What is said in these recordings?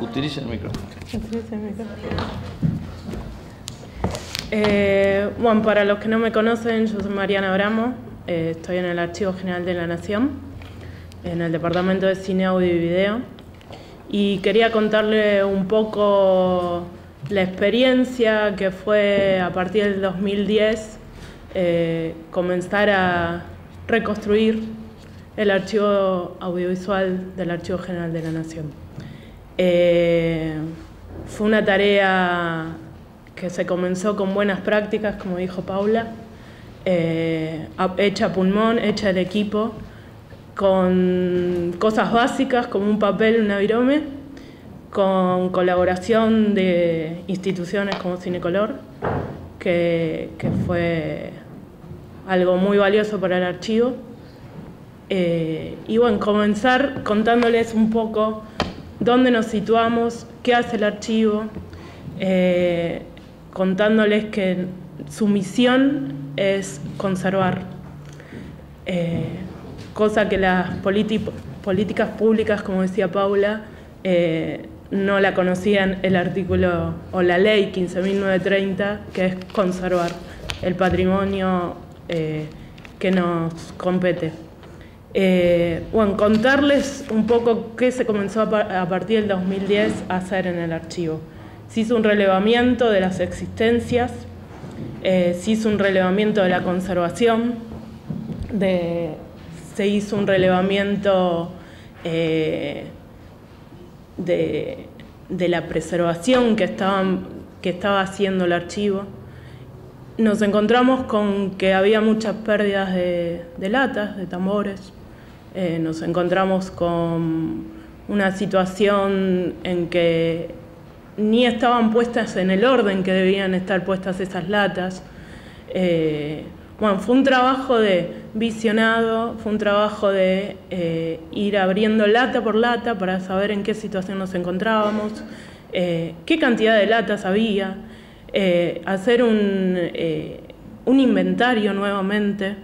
Utilice el micrófono. Bueno, para los que no me conocen, yo soy Mariana Abramo, estoy en el Archivo General de la Nación, en el Departamento de Cine, Audio y Video, y quería contarle un poco la experiencia que fue a partir del 2010 comenzar a reconstruir el archivo audiovisual del Archivo General de la Nación. Fue una tarea que se comenzó con buenas prácticas, como dijo Paula, hecha a pulmón, hecha el equipo, con cosas básicas como un papel, un virome, con colaboración de instituciones como Cinecolor, que fue algo muy valioso para el archivo. Y bueno, comenzar contándoles un poco dónde nos situamos, qué hace el archivo, contándoles que su misión es conservar, cosa que las políticas públicas, como decía Paula, no la conocían, el artículo o la ley 15.930, que es conservar el patrimonio que nos compete. Bueno, contarles un poco qué se comenzó a partir del 2010 a hacer en el archivo. Se hizo un relevamiento de las existencias, se hizo un relevamiento de la conservación, se hizo un relevamiento de la preservación que estaba haciendo el archivo. Nos encontramos con que había muchas pérdidas de latas, de tambores. Nos encontramos con una situación en que ni estaban puestas en el orden que debían estar puestas esas latas. Bueno, fue un trabajo de visionado, fue un trabajo de ir abriendo lata por lata para saber en qué situación nos encontrábamos, qué cantidad de latas había, hacer un inventario nuevamente,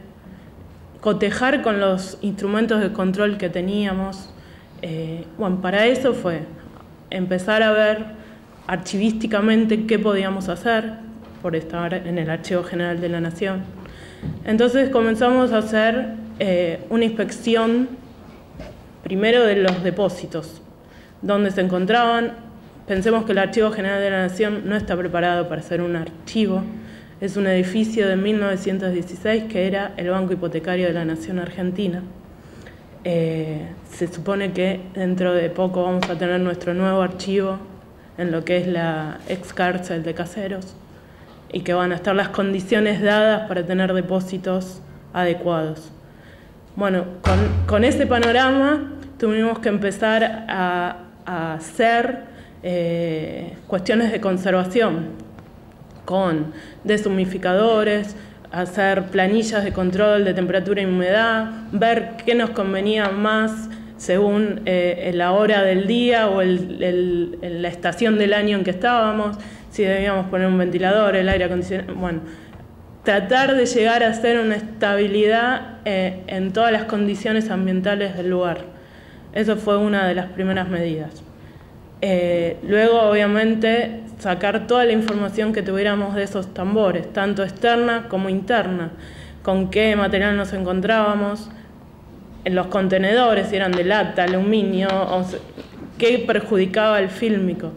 cotejar con los instrumentos de control que teníamos. Bueno, para eso fue empezar a ver archivísticamente qué podíamos hacer por estar en el Archivo General de la Nación. Entonces comenzamos a hacer una inspección primero de los depósitos, donde se encontraban. Pensemos que el Archivo General de la Nación no está preparado para ser un archivo. Es un edificio de 1916 que era el Banco Hipotecario de la Nación Argentina. Se supone que dentro de poco vamos a tener nuestro nuevo archivo en lo que es la ex cárcel de Caseros, y que van a estar las condiciones dadas para tener depósitos adecuados. Bueno, con ese panorama tuvimos que empezar a hacer cuestiones de conservación, con deshumificadores, hacer planillas de control de temperatura y humedad, ver qué nos convenía más según la hora del día o la estación del año en que estábamos, si debíamos poner un ventilador, el aire acondicionado. Bueno, tratar de llegar a hacer una estabilidad en todas las condiciones ambientales del lugar. Eso fue una de las primeras medidas. Luego, obviamente, sacar toda la información que tuviéramos de esos tambores, tanto externa como interna, con qué material nos encontrábamos, en los contenedores, si eran de lata, aluminio, o sea, qué perjudicaba el fílmico.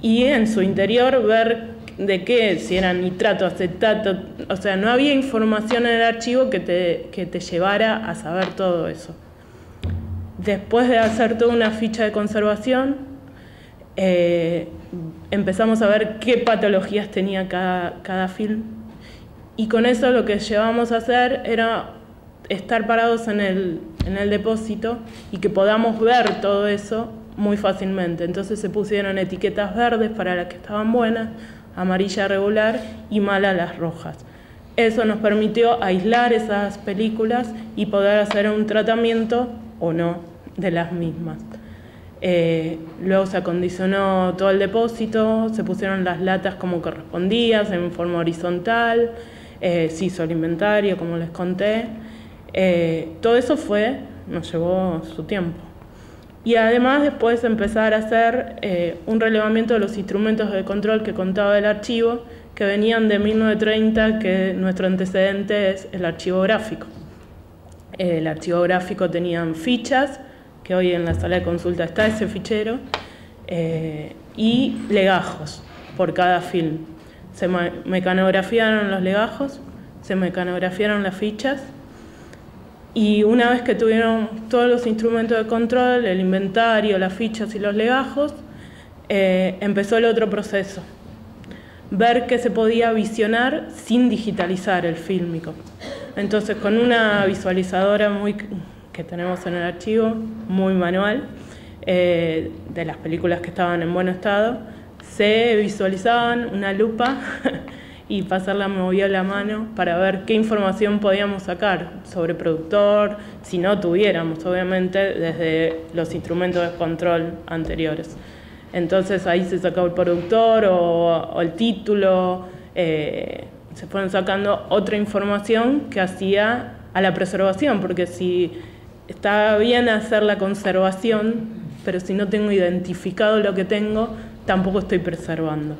Y en su interior ver de qué, si eran nitrato, acetato. O sea, no había información en el archivo que te llevara a saber todo eso. Después de hacer toda una ficha de conservación, empezamos a ver qué patologías tenía cada film. Y con eso lo que llevamos a hacer era estar parados en el depósito y que podamos ver todo eso muy fácilmente. Entonces se pusieron etiquetas verdes para las que estaban buenas, amarilla regular y malas las rojas. Eso nos permitió aislar esas películas y poder hacer un tratamiento o no de las mismas. Luego se acondicionó todo el depósito, se pusieron las latas como correspondías, en forma horizontal, se hizo el inventario, como les conté. Todo eso nos llevó su tiempo. Y además después empezar a hacer un relevamiento de los instrumentos de control que contaba el archivo, que venían de 1930, que nuestro antecedente es el archivo gráfico. El archivo gráfico tenían fichas, que hoy en la sala de consulta está ese fichero, y legajos por cada film. Se mecanografiaron los legajos, se mecanografiaron las fichas, y una vez que tuvieron todos los instrumentos de control, el inventario, las fichas y los legajos, empezó el otro proceso. Ver qué se podía visionar sin digitalizar el fílmico. Entonces, con una visualizadora que tenemos en el archivo, muy manual, de las películas que estaban en buen estado, se visualizaban una lupa y pasarla movía la mano para ver qué información podíamos sacar sobre productor, si no tuviéramos, obviamente, desde los instrumentos de control anteriores. Entonces ahí se sacaba el productor o el título, se fueron sacando otra información que hacía a la preservación, porque si está bien hacer la conservación, pero si no tengo identificado lo que tengo, tampoco estoy preservando.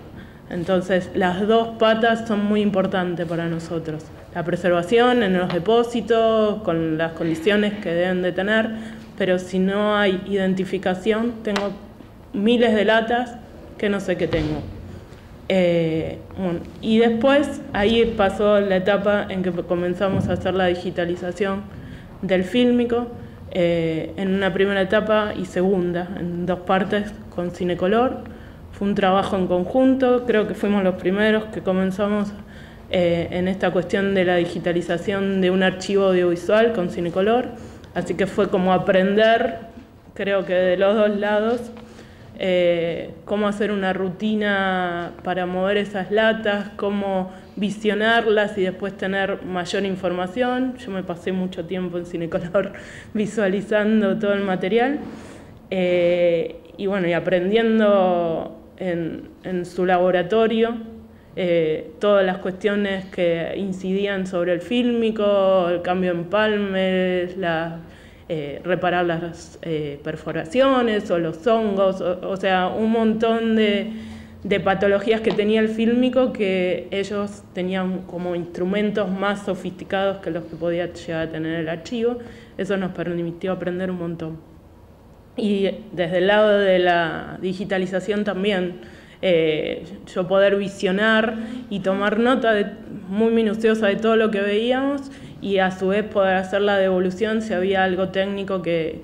Entonces, las dos patas son muy importantes para nosotros. La preservación en los depósitos, con las condiciones que deben de tener, pero si no hay identificación, tengo miles de latas que no sé qué tengo. Bueno, y después, ahí pasó la etapa en que comenzamos a hacer la digitalización del fílmico, en una primera etapa y segunda, en dos partes con Cinecolor. Fue un trabajo en conjunto, creo que fuimos los primeros que comenzamos en esta cuestión de la digitalización de un archivo audiovisual con Cinecolor, así que fue como aprender, creo que de los dos lados, cómo hacer una rutina para mover esas latas, cómo visionarlas y después tener mayor información. Yo me pasé mucho tiempo en Cinecolor visualizando todo el material y bueno, y aprendiendo en su laboratorio todas las cuestiones que incidían sobre el fílmico, el cambio en palmes, reparar las perforaciones o los hongos, o sea, un montón de patologías que tenía el fílmico que ellos tenían como instrumentos más sofisticados que los que podía llegar a tener el archivo. Eso nos permitió aprender un montón. Y desde el lado de la digitalización también, yo poder visionar y tomar nota muy minuciosa de todo lo que veíamos y a su vez poder hacer la devolución si había algo técnico que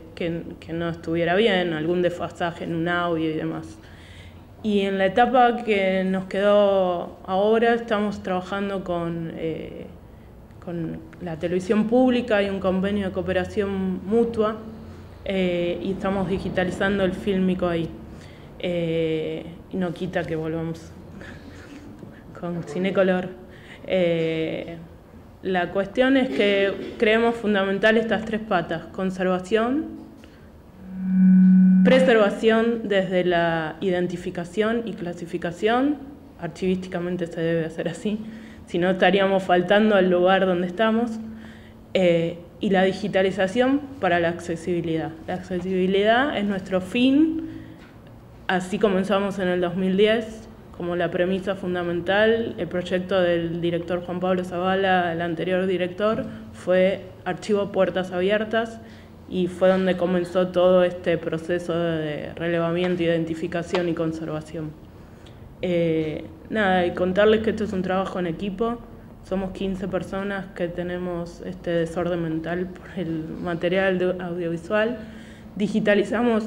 no estuviera bien, algún desfasaje en un audio y demás. Y en la etapa que nos quedó ahora estamos trabajando con la televisión pública y un convenio de cooperación mutua. Y estamos digitalizando el fílmico ahí. Y no quita que volvamos con Cinecolor. La cuestión es que creemos fundamental estas tres patas: conservación, preservación desde la identificación y clasificación. Archivísticamente se debe hacer así, si no estaríamos faltando al lugar donde estamos. Y la digitalización para la accesibilidad. La accesibilidad es nuestro fin, así comenzamos en el 2010, como la premisa fundamental. El proyecto del director Juan Pablo Zavala, el anterior director, fue Archivo Puertas Abiertas y fue donde comenzó todo este proceso de relevamiento, identificación y conservación. Nada, y contarles que esto es un trabajo en equipo. Somos 15 personas que tenemos este desorden mental por el material audiovisual. Digitalizamos,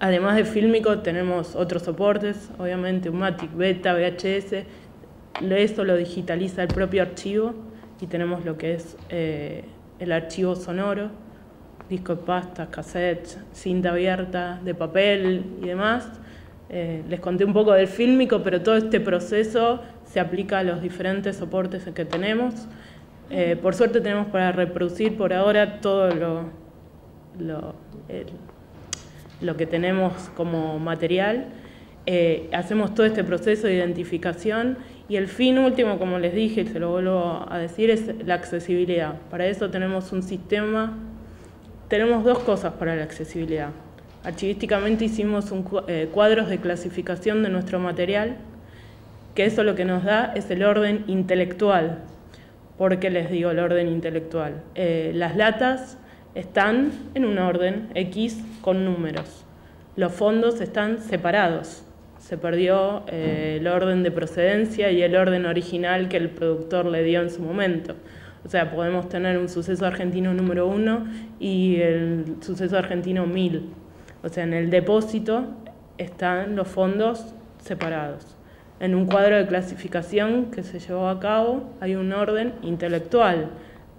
además de fílmico, tenemos otros soportes, obviamente, Umatic, Beta, VHS. Eso lo digitaliza el propio archivo y tenemos lo que es el archivo sonoro, disco de pastas, cassette, cinta abierta, de papel y demás. Les conté un poco del fílmico, pero todo este proceso se aplica a los diferentes soportes que tenemos. Por suerte tenemos para reproducir por ahora todo lo que tenemos como material. Hacemos todo este proceso de identificación y el fin último, como les dije, y se lo vuelvo a decir, es la accesibilidad. Para eso tenemos un sistema, tenemos dos cosas para la accesibilidad. Archivísticamente hicimos cuadros de clasificación de nuestro material, que eso lo que nos da es el orden intelectual. ¿Por qué les digo el orden intelectual? Las latas están en un orden X con números. Los fondos están separados. Se perdió el orden de procedencia y el orden original que el productor le dio en su momento. O sea, podemos tener un suceso argentino número 1 y el suceso argentino 1000. O sea, en el depósito están los fondos separados. En un cuadro de clasificación que se llevó a cabo hay un orden intelectual.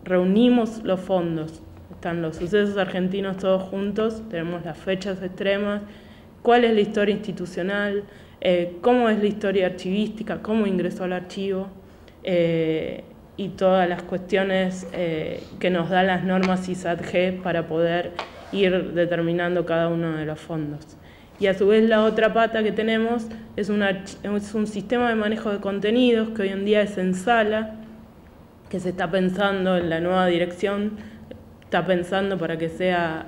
Reunimos los fondos. Están los sucesos argentinos todos juntos, tenemos las fechas extremas, cuál es la historia institucional, cómo es la historia archivística, cómo ingresó al archivo, y todas las cuestiones que nos dan las normas ISAD-G para poder ir determinando cada uno de los fondos. Y a su vez la otra pata que tenemos es un sistema de manejo de contenidos que hoy en día es en sala, que se está pensando en la nueva dirección, está pensando para que sea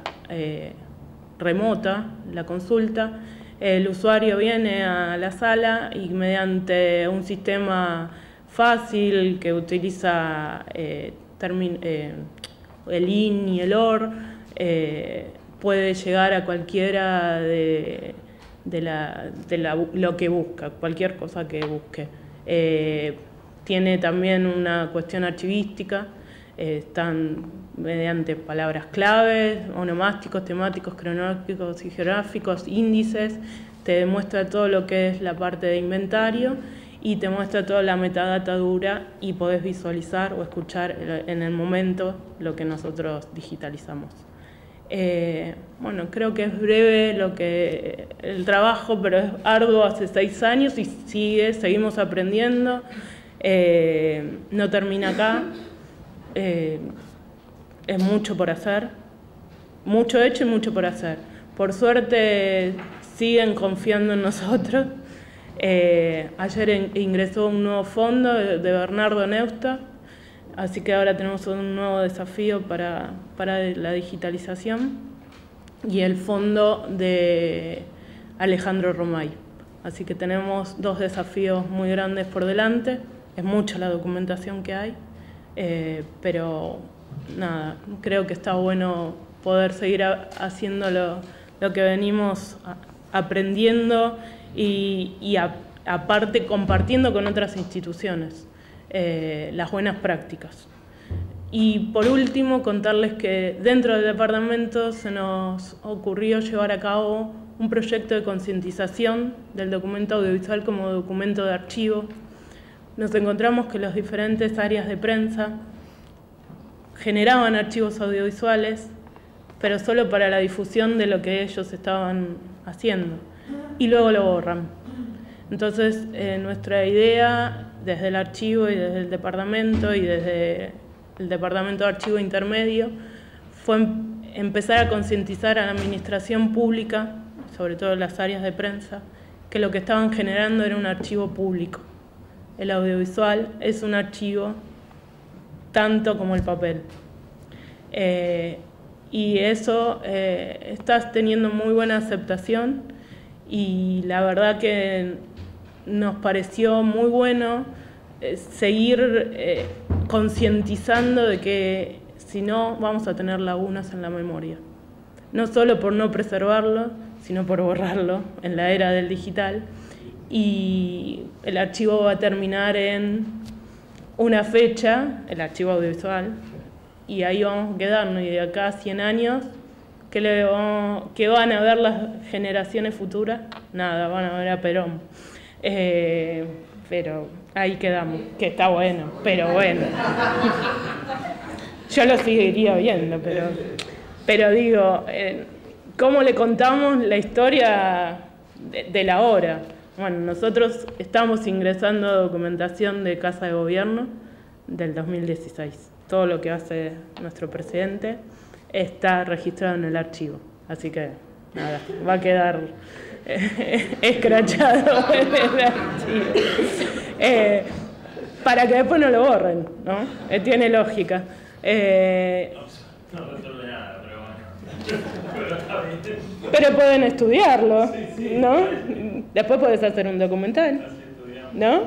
remota la consulta. El usuario viene a la sala y mediante un sistema fácil que utiliza el IN y el OR, puede llegar a cualquiera de lo que busca, cualquier cosa que busque. Tiene también una cuestión archivística, están mediante palabras claves, onomásticos, temáticos, cronológicos y geográficos, índices, te demuestra todo lo que es la parte de inventario y te muestra toda la metadata dura y podés visualizar o escuchar en el momento lo que nosotros digitalizamos. Bueno, creo que es breve lo que el trabajo, pero es arduo hace 6 años y seguimos aprendiendo, no termina acá, es mucho por hacer, mucho hecho y mucho por hacer. Por suerte siguen confiando en nosotros. Ayer ingresó un nuevo fondo de Bernardo Neusta, así que ahora tenemos un nuevo desafío para la digitalización y el fondo de Alejandro Romay. Así que tenemos 2 desafíos muy grandes por delante, es mucha la documentación que hay, pero nada, creo que está bueno poder seguir haciendo lo que venimos aprendiendo y aparte compartiendo con otras instituciones las buenas prácticas. Y por último, contarles que dentro del departamento se nos ocurrió llevar a cabo un proyecto de concientización del documento audiovisual como documento de archivo. Nos encontramos que las diferentes áreas de prensa generaban archivos audiovisuales, pero solo para la difusión de lo que ellos estaban haciendo. Y luego lo borran. Entonces, nuestra idea desde el archivo y desde el departamento y desde el departamento de archivo intermedio fue empezar a concientizar a la administración pública, sobre todo las áreas de prensa, que lo que estaban generando era un archivo público. El audiovisual es un archivo tanto como el papel. Y eso está teniendo muy buena aceptación. Y la verdad que nos pareció muy bueno seguir concientizando de que si no vamos a tener lagunas en la memoria. No solo por no preservarlo, sino por borrarlo en la era del digital. Y el archivo va a terminar en una fecha, el archivo audiovisual, y ahí vamos a quedarnos. Y de acá a 100 años... ¿Qué van a ver las generaciones futuras? Nada, van a ver a Perón. Pero ahí quedamos, que está bueno, pero bueno. Yo lo seguiría viendo, pero digo, ¿cómo le contamos la historia de la hora? Bueno, nosotros estamos ingresando a documentación de Casa de Gobierno del 2016. Todo lo que hace nuestro presidente está registrado en el archivo, así que nada, va a quedar escrachado en el archivo para que después no lo borren, ¿no? Tiene lógica. No retorno nada, pero bueno. pero está bien. Pero pueden estudiarlo, sí, sí, ¿no? Vale. Después puedes hacer un documental, ¿no?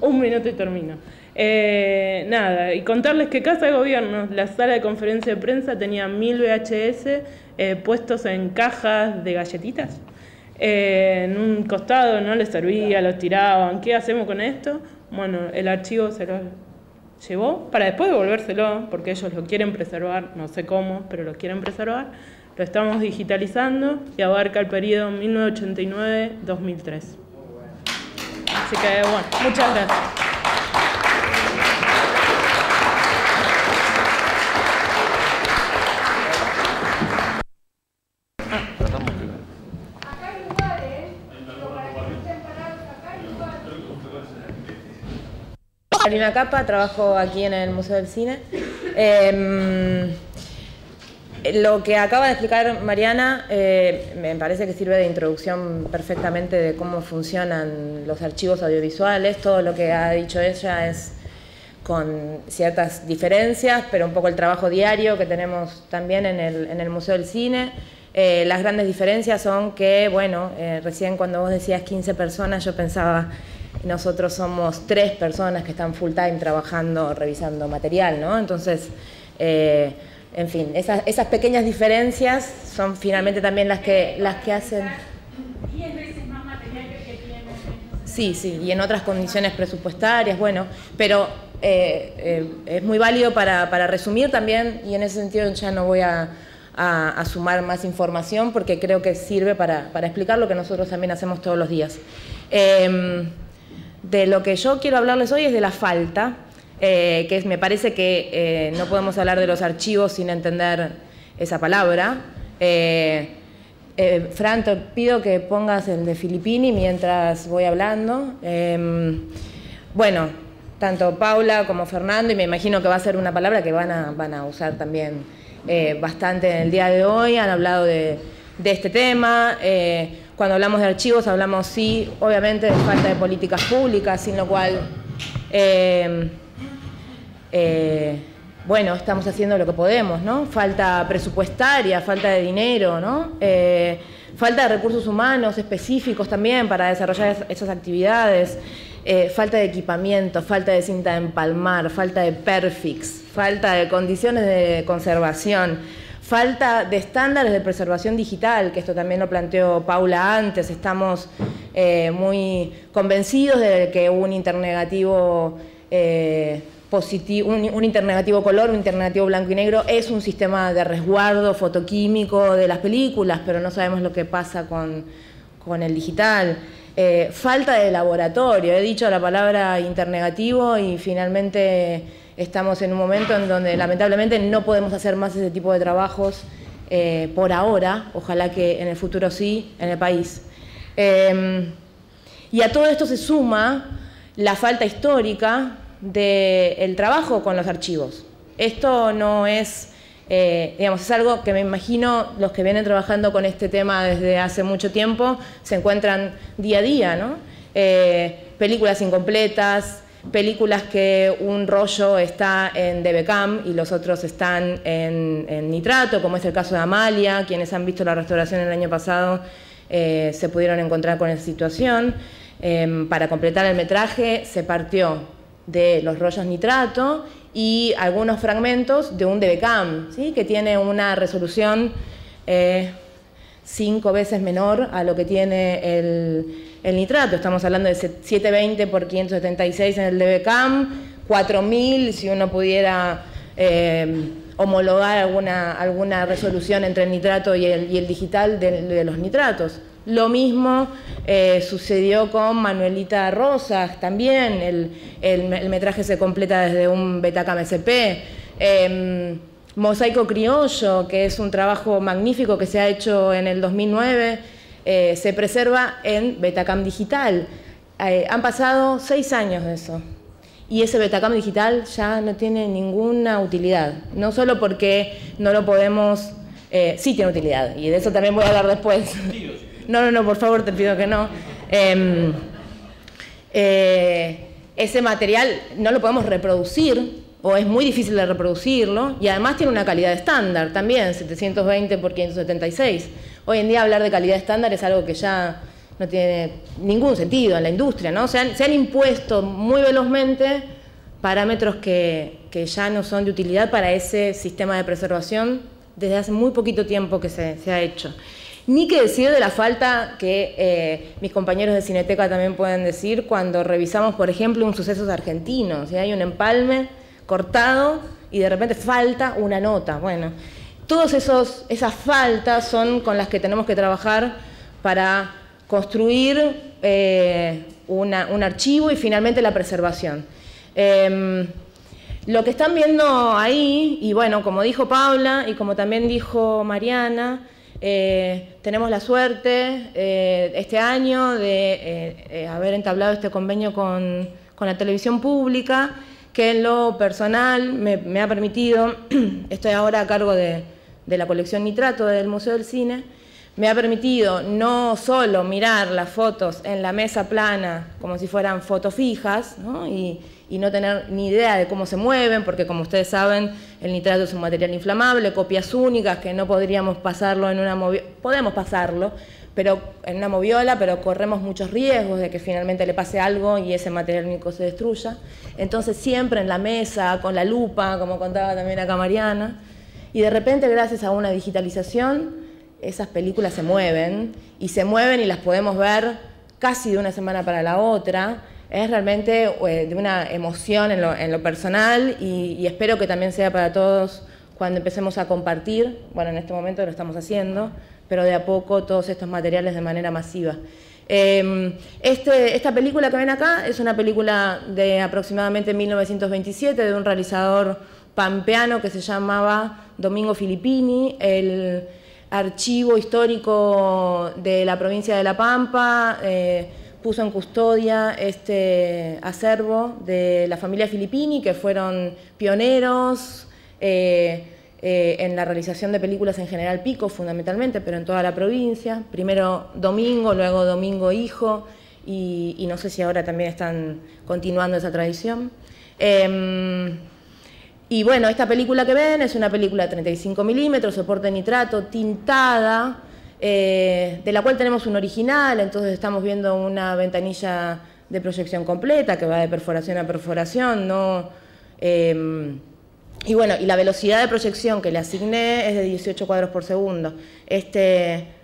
Un minuto y termino. Nada, y contarles que Casa de Gobierno, la sala de conferencia de prensa, tenía 1000 VHS puestos en cajas de galletitas. En un costado no les servía, los tiraban. ¿Qué hacemos con esto? Bueno, el archivo se los llevó para después devolvérselo, porque ellos lo quieren preservar, no sé cómo, pero lo quieren preservar. Lo estamos digitalizando y abarca el periodo 1989-2003. Así que, bueno, muchas gracias. Carolina Cappa, trabajo aquí en el Museo del Cine. Lo que acaba de explicar Mariana me parece que sirve de introducción perfectamente de cómo funcionan los archivos audiovisuales. Todo lo que ha dicho ella es con ciertas diferencias, pero un poco el trabajo diario que tenemos también en el Museo del Cine. Las grandes diferencias son que, bueno, recién cuando vos decías 15 personas, yo pensaba... Nosotros somos 3 personas que están full time trabajando, revisando material, ¿no? Entonces, en fin, esas pequeñas diferencias son finalmente también las que hacen... 10 veces más material que tienen. Sí, sí, y en otras condiciones presupuestarias, bueno, pero es muy válido para resumir también, y en ese sentido ya no voy a sumar más información porque creo que sirve para explicar lo que nosotros también hacemos todos los días. De lo que yo quiero hablarles hoy es de la falta, que me parece que no podemos hablar de los archivos sin entender esa palabra. Fran, te pido que pongas el de Filippini mientras voy hablando. Bueno, tanto Paula como Fernando, y me imagino que va a ser una palabra que van a usar también bastante en el día de hoy, han hablado de este tema. Cuando hablamos de archivos hablamos, sí, obviamente, de falta de políticas públicas, sin lo cual, bueno, estamos haciendo lo que podemos, ¿no? Falta presupuestaria, falta de dinero, ¿no? Falta de recursos humanos específicos también para desarrollar esas actividades, falta de equipamiento, falta de cinta de empalmar, falta de perfix, falta de condiciones de conservación, falta de estándares de preservación digital, que esto también lo planteó Paula antes. Estamos muy convencidos de que un internegativo positivo, un internegativo color, un internegativo blanco y negro es un sistema de resguardo fotoquímico de las películas, pero no sabemos lo que pasa con el digital. Falta de laboratorio. He dicho la palabra internegativo y finalmente... Estamos en un momento en donde lamentablemente no podemos hacer más ese tipo de trabajos por ahora, ojalá que en el futuro sí, en el país. Y a todo esto se suma la falta histórica del trabajo con los archivos. Esto no es, digamos, es algo que me imagino los que vienen trabajando con este tema desde hace mucho tiempo se encuentran día a día, ¿no? Películas incompletas, películas que un rollo está en DBCAM y los otros están en Nitrato, como es el caso de Amalia. Quienes han visto la restauración el año pasado se pudieron encontrar con esa situación. Para completar el metraje se partió de los rollos Nitrato y algunos fragmentos de un DBCAM, ¿sí? Que tiene una resolución 5 veces menor a lo que tiene el Nitrato. Estamos hablando de 720 por 576 en el DBCAM, 4000 si uno pudiera homologar alguna resolución entre el Nitrato y el digital de los Nitratos. Lo mismo sucedió con Manuelita Rosas también. El metraje se completa desde un Betacam SP. Mosaico Criollo, que es un trabajo magnífico que se ha hecho en el 2009, se preserva en Betacam Digital. Han pasado 6 años de eso. Y ese Betacam Digital ya no tiene ninguna utilidad. No solo porque no lo podemos... sí tiene utilidad, y de eso también voy a hablar después. No, no, no, por favor, te pido que no. Ese material no lo podemos reproducir o es muy difícil de reproducirlo, y además tiene una calidad estándar también, 720x576. Hoy en día hablar de calidad estándar es algo que ya no tiene ningún sentido en la industria, ¿no? Se han impuesto muy velozmente parámetros que ya no son de utilidad para ese sistema de preservación desde hace muy poquito tiempo que se ha hecho. Ni que decir de la falta que mis compañeros de Cineteca también pueden decir cuando revisamos, por ejemplo, un Sucesos Argentinos, ¿sí? Hay un empalme cortado y de repente falta una nota. Bueno, todas esas faltas son con las que tenemos que trabajar para construir un archivo y finalmente la preservación. Lo que están viendo ahí, y bueno, como dijo Paula y como también dijo Mariana, tenemos la suerte este año de haber entablado este convenio con la televisión pública, que en lo personal me ha permitido, estoy ahora a cargo de la colección Nitrato del Museo del Cine, me ha permitido no solo mirar las fotos en la mesa plana como si fueran fotos fijas, ¿no? Y no tener ni idea de cómo se mueven, porque como ustedes saben, el nitrato es un material inflamable, copias únicas que no podríamos pasarlo en una moviola, podemos pasarlo, pero en una moviola, pero corremos muchos riesgos de que finalmente le pase algo y ese material único se destruya. Entonces siempre en la mesa, con la lupa, como contaba también acá Mariana, y de repente gracias a una digitalización, esas películas se mueven y las podemos ver casi de una semana para la otra. Es realmente de una emoción en lo personal y espero que también sea para todos cuando empecemos a compartir, bueno, en este momento lo estamos haciendo, pero de a poco todos estos materiales de manera masiva. Esta película que ven acá es una película de aproximadamente 1927 de un realizador pampeano que se llamaba Domingo Filippini, el archivo histórico de la provincia de La Pampa, puso en custodia este acervo de la familia Filippini, que fueron pioneros en la realización de películas en General Pico, fundamentalmente, pero en toda la provincia. Primero Domingo, luego Domingo Hijo, y no sé si ahora también están continuando esa tradición. Y bueno, esta película que ven es una película de 35 milímetros, soporte de nitrato, tintada, de la cual tenemos un original, entonces estamos viendo una ventanilla de proyección completa que va de perforación a perforación, ¿no? Y bueno, y la velocidad de proyección que le asigné es de 18 cuadros por segundo.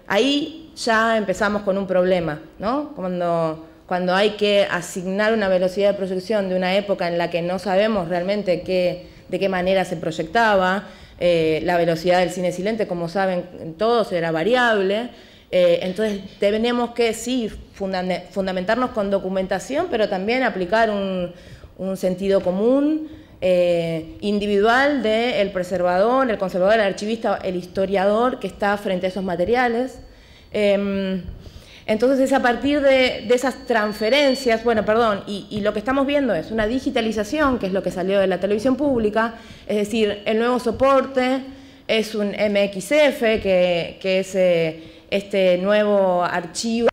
Ahí ya empezamos con un problema, ¿no? Cuando hay que asignar una velocidad de proyección de una época en la que no sabemos realmente de qué manera se proyectaba. La velocidad del cine silente, como saben todos, era variable, entonces tenemos que sí fundamentarnos con documentación, pero también aplicar un sentido común individual del preservador, el conservador, el archivista, el historiador que está frente a esos materiales. Entonces es a partir de esas transferencias, bueno, perdón, y lo que estamos viendo es una digitalización, que es lo que salió de la televisión pública, es decir, el nuevo soporte es un MXF, que es este nuevo archivo.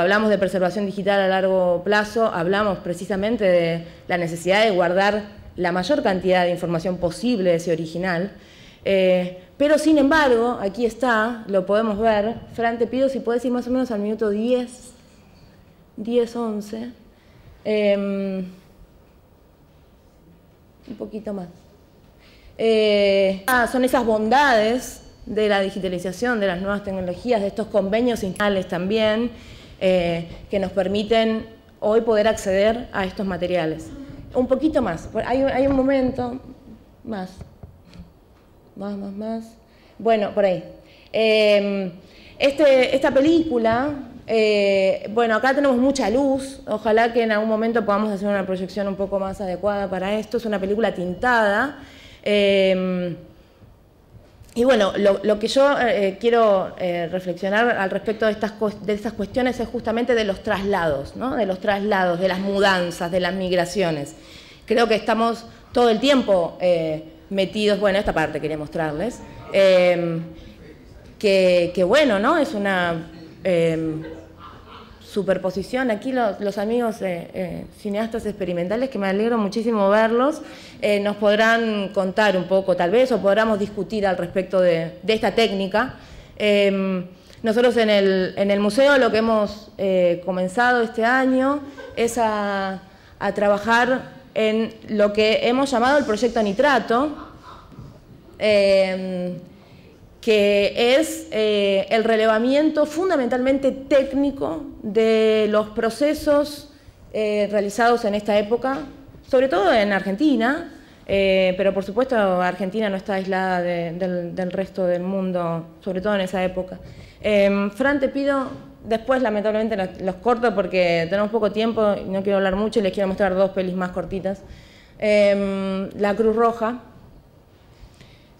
Hablamos de preservación digital a largo plazo, hablamos precisamente de la necesidad de guardar la mayor cantidad de información posible de ese original. Pero sin embargo, aquí está, lo podemos ver. Fran, te pido si puedes ir más o menos al minuto 10, 11. Un poquito más. Son esas bondades de la digitalización, de las nuevas tecnologías, de estos convenios institucionales también, que nos permiten hoy poder acceder a estos materiales. Un poquito más, hay un momento más. Más. Bueno, por ahí. Esta película, bueno, acá tenemos mucha luz, ojalá que en algún momento podamos hacer una proyección un poco más adecuada para esto. Es una película tintada. Y bueno, lo que yo quiero reflexionar al respecto de estas cuestiones es justamente de los traslados, ¿no? De los traslados, de las mudanzas, de las migraciones. Creo que estamos todo el tiempo metidos, bueno, esta parte quería mostrarles, que bueno, ¿no? Es una superposición. Aquí los amigos cineastas experimentales, que me alegro muchísimo verlos, nos podrán contar un poco, tal vez, o podramos discutir al respecto de esta técnica. Nosotros en el museo lo que hemos comenzado este año es a trabajar en lo que hemos llamado el proyecto Nitrato, que es el relevamiento fundamentalmente técnico de los procesos realizados en esta época, sobre todo en Argentina, pero por supuesto Argentina no está aislada del resto del mundo, sobre todo en esa época. Fran, te pido... Después, lamentablemente, los corto porque tenemos poco tiempo y no quiero hablar mucho y les quiero mostrar dos pelis más cortitas. La Cruz Roja.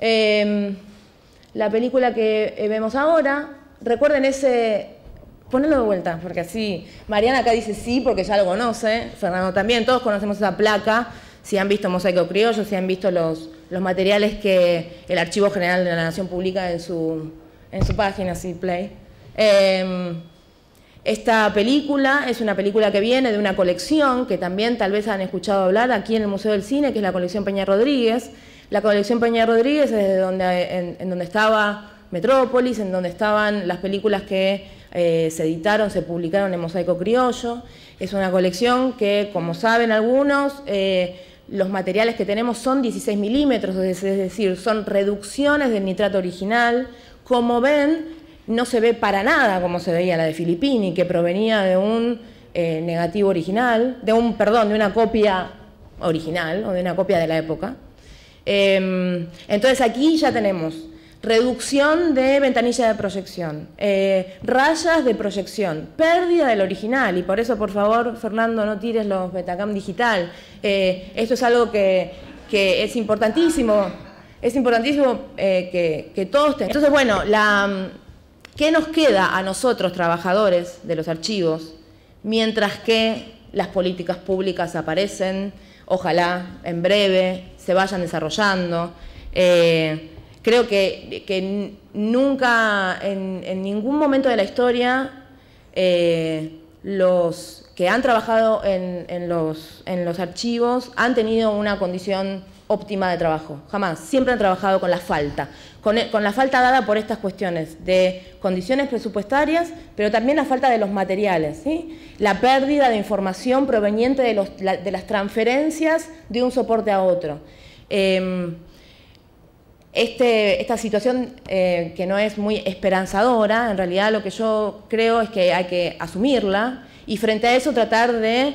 La película que vemos ahora, recuerden ese... Ponelo de vuelta, porque así... Mariana acá dice sí, porque ya lo conoce. Fernando también, todos conocemos esa placa. Si han visto Mosaico Criollo, si han visto los materiales que el Archivo General de la Nación publica en su página, sí, Play. Esta película es una película que viene de una colección que también tal vez han escuchado hablar aquí en el Museo del Cine, que es la colección Peña Rodríguez. La colección Peña Rodríguez es de donde, en donde estaba Metrópolis, en donde estaban las películas que se editaron, se publicaron en Mosaico Criollo. Es una colección que, como saben algunos, los materiales que tenemos son 16 milímetros, es decir, son reducciones del nitrato original. Como ven, no se ve para nada como se veía la de Filippini, que provenía de un negativo original, de una copia original, o de una copia de la época. Entonces aquí ya tenemos reducción de ventanilla de proyección, rayas de proyección, pérdida del original, y por eso, por favor, Fernando, no tires los Betacam Digital. Esto es algo que es importantísimo, que todos tengan. Entonces, bueno, ¿qué nos queda a nosotros, trabajadores de los archivos, mientras que las políticas públicas aparecen? Ojalá en breve se vayan desarrollando. Creo que nunca, en ningún momento de la historia, los que han trabajado en los archivos han tenido una condición óptima de trabajo, jamás. Siempre han trabajado con la falta, con la falta dada por estas cuestiones de condiciones presupuestarias, pero también la falta de los materiales, ¿sí? La pérdida de información proveniente de las transferencias de un soporte a otro. Esta situación que no es muy esperanzadora, en realidad lo que yo creo es que hay que asumirla y frente a eso tratar de...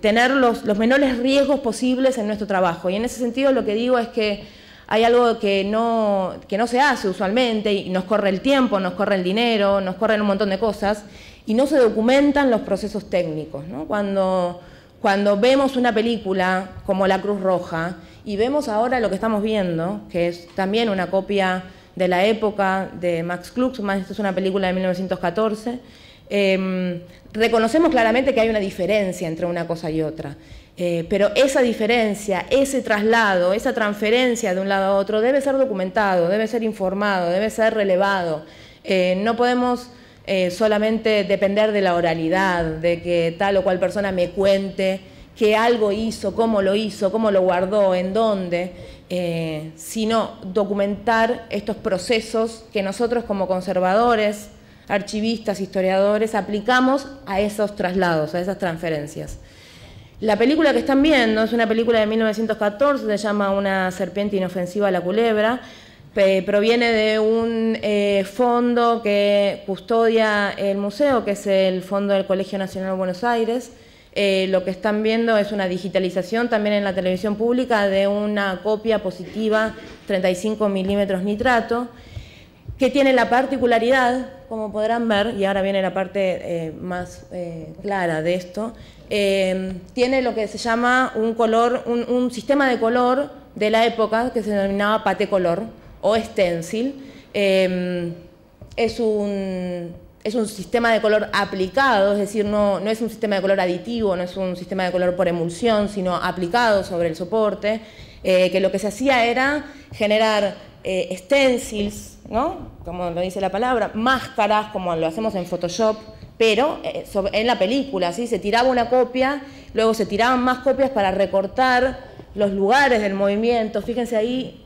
tener los menores riesgos posibles en nuestro trabajo. Y en ese sentido lo que digo es que hay algo que no se hace usualmente y nos corre el tiempo, nos corre el dinero, nos corren un montón de cosas y no se documentan los procesos técnicos, ¿no? Cuando vemos una película como La Cruz Roja y vemos ahora lo que estamos viendo, que es también una copia de la época de Max Klux, esta es una película de 1914, reconocemos claramente que hay una diferencia entre una cosa y otra, pero esa diferencia, ese traslado, esa transferencia de un lado a otro debe ser documentado, debe ser informado, debe ser relevado. No podemos solamente depender de la oralidad, de que tal o cual persona me cuente que algo hizo, cómo lo guardó, en dónde, sino documentar estos procesos que nosotros como conservadores, archivistas, historiadores, aplicamos a esos traslados, a esas transferencias. La película que están viendo es una película de 1914, se llama Una serpiente inofensiva a la culebra, proviene de un fondo que custodia el museo, que es el fondo del Colegio Nacional de Buenos Aires. Lo que están viendo es una digitalización también en la televisión pública de una copia positiva 35 milímetros nitrato, que tiene la particularidad, como podrán ver, y ahora viene la parte más clara de esto, tiene lo que se llama un color, un sistema de color de la época que se denominaba paté color o stencil. Es un sistema de color aplicado, es decir, no es un sistema de color aditivo, no es un sistema de color por emulsión, sino aplicado sobre el soporte, que lo que se hacía era generar stencils, ¿no? Como lo dice la palabra, máscaras, como lo hacemos en Photoshop, pero en la película, ¿sí? Se tiraba una copia, luego se tiraban más copias para recortar los lugares del movimiento. Fíjense ahí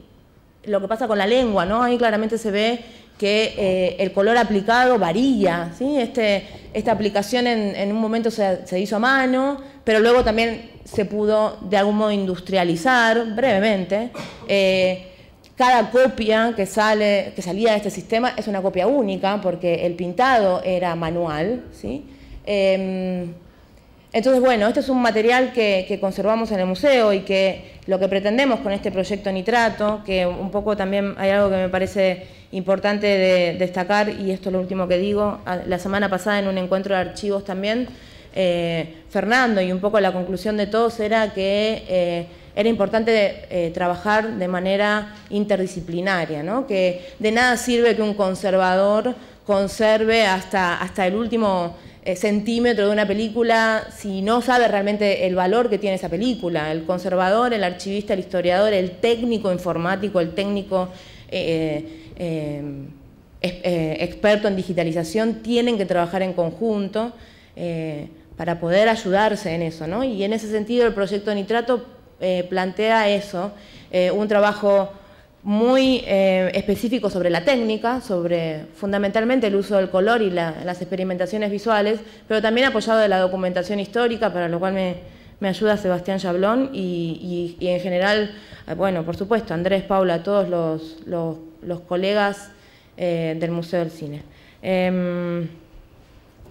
lo que pasa con la lengua, ¿no? Ahí claramente se ve que el color aplicado varía, ¿sí? Esta aplicación en un momento se hizo a mano, pero luego también se pudo de algún modo industrializar brevemente. Cada copia que salía de este sistema es una copia única, porque el pintado era manual, ¿sí? Entonces, bueno, este es un material que conservamos en el museo y que lo que pretendemos con este proyecto Nitrato, que un poco también hay algo que me parece importante de destacar, y esto es lo último que digo, la semana pasada en un encuentro de archivos también, Fernando, y un poco la conclusión de todos era que era importante trabajar de manera interdisciplinaria, ¿no? Que de nada sirve que un conservador conserve hasta el último centímetro de una película si no sabe realmente el valor que tiene esa película. El conservador, el archivista, el historiador, el técnico informático, el técnico experto en digitalización, tienen que trabajar en conjunto para poder ayudarse en eso, ¿no? Y en ese sentido el proyecto Nitrato plantea eso, un trabajo muy específico sobre la técnica, sobre fundamentalmente el uso del color y las experimentaciones visuales, pero también apoyado de la documentación histórica, para lo cual me ayuda Sebastián Yablón y en general, bueno, por supuesto, Andrés, Paula, todos los colegas del Museo del Cine.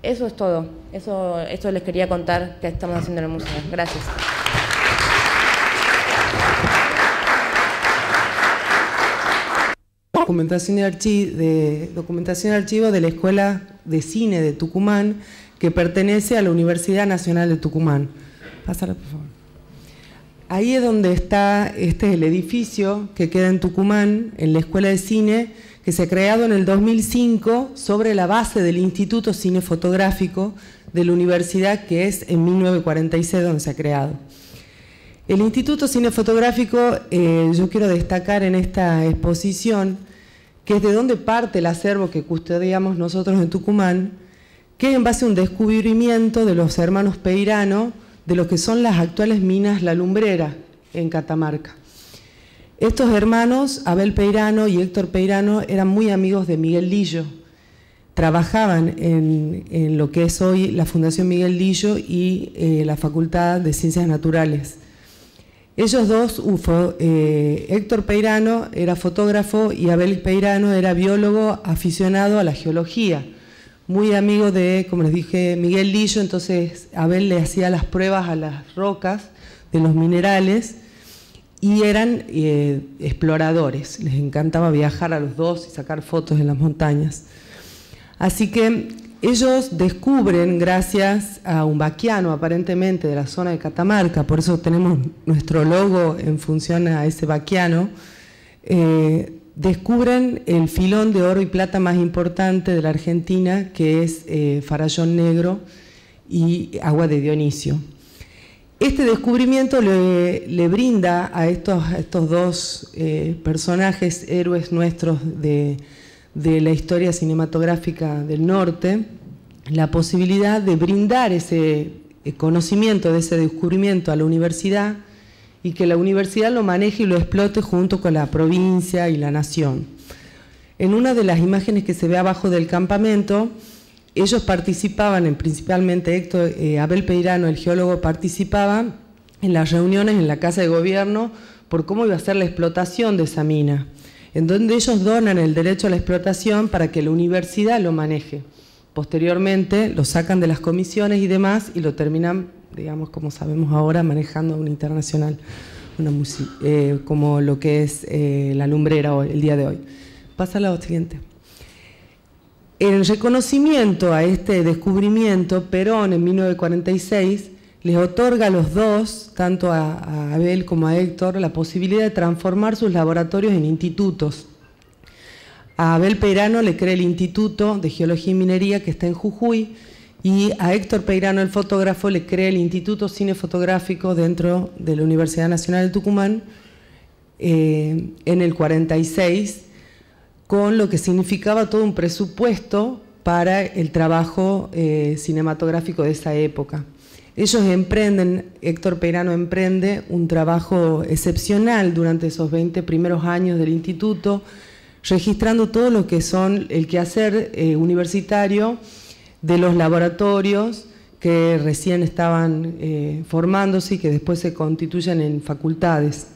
Eso es todo, esto les quería contar que estamos haciendo en el museo. Gracias. Documentación y archivo de la Escuela de Cine de Tucumán, que pertenece a la Universidad Nacional de Tucumán. Pásala, por favor. Ahí es donde está, este es el edificio que queda en Tucumán, en la Escuela de Cine, que se ha creado en el 2005 sobre la base del Instituto Cine Fotográfico de la universidad, que es en 1946 donde se ha creado. El Instituto Cine Fotográfico, yo quiero destacar en esta exposición, que es de donde parte el acervo que custodiamos nosotros en Tucumán, que es en base a un descubrimiento de los hermanos Peirano de lo que son las actuales minas La Lumbrera, en Catamarca. Estos hermanos, Abel Peirano y Héctor Peirano, eran muy amigos de Miguel Lillo. Trabajaban en lo que es hoy la Fundación Miguel Lillo y la Facultad de Ciencias Naturales. Ellos dos, Héctor Peirano era fotógrafo y Abel Peirano era biólogo aficionado a la geología, muy amigo de, como les dije, Miguel Lillo. Entonces Abel le hacía las pruebas a las rocas de los minerales y eran exploradores, les encantaba viajar a los dos y sacar fotos en las montañas. Así que ellos descubren, gracias a un baquiano aparentemente de la zona de Catamarca, por eso tenemos nuestro logo en función a ese baquiano, descubren el filón de oro y plata más importante de la Argentina, que es farallón negro y agua de Dionisio. Este descubrimiento le brinda a estos dos personajes, héroes nuestros de la historia cinematográfica del norte, la posibilidad de brindar ese conocimiento, de ese descubrimiento a la universidad, y que la universidad lo maneje y lo explote junto con la provincia y la nación. En una de las imágenes que se ve abajo del campamento, ellos participaban, principalmente Abel Peirano, el geólogo, participaba en las reuniones en la Casa de Gobierno por cómo iba a ser la explotación de esa mina, en donde ellos donan el derecho a la explotación para que la universidad lo maneje. Posteriormente lo sacan de las comisiones y demás y lo terminan, digamos, como sabemos ahora, manejando una internacional, como lo que es La Lumbrera hoy, el día de hoy. Pasa a la siguiente. En reconocimiento a este descubrimiento, Perón en 1946 les otorga a los dos, tanto a Abel como a Héctor, la posibilidad de transformar sus laboratorios en institutos. A Abel Peirano le crea el Instituto de Geología y Minería, que está en Jujuy, y a Héctor Peirano, el fotógrafo, le crea el Instituto Cine Fotográfico dentro de la Universidad Nacional de Tucumán, en el 46, con lo que significaba todo un presupuesto para el trabajo cinematográfico de esa época. Ellos emprenden, Héctor Peirano emprende un trabajo excepcional durante esos 20 primeros años del instituto, registrando todo lo que son el quehacer universitario de los laboratorios que recién estaban formándose y que después se constituyen en facultades.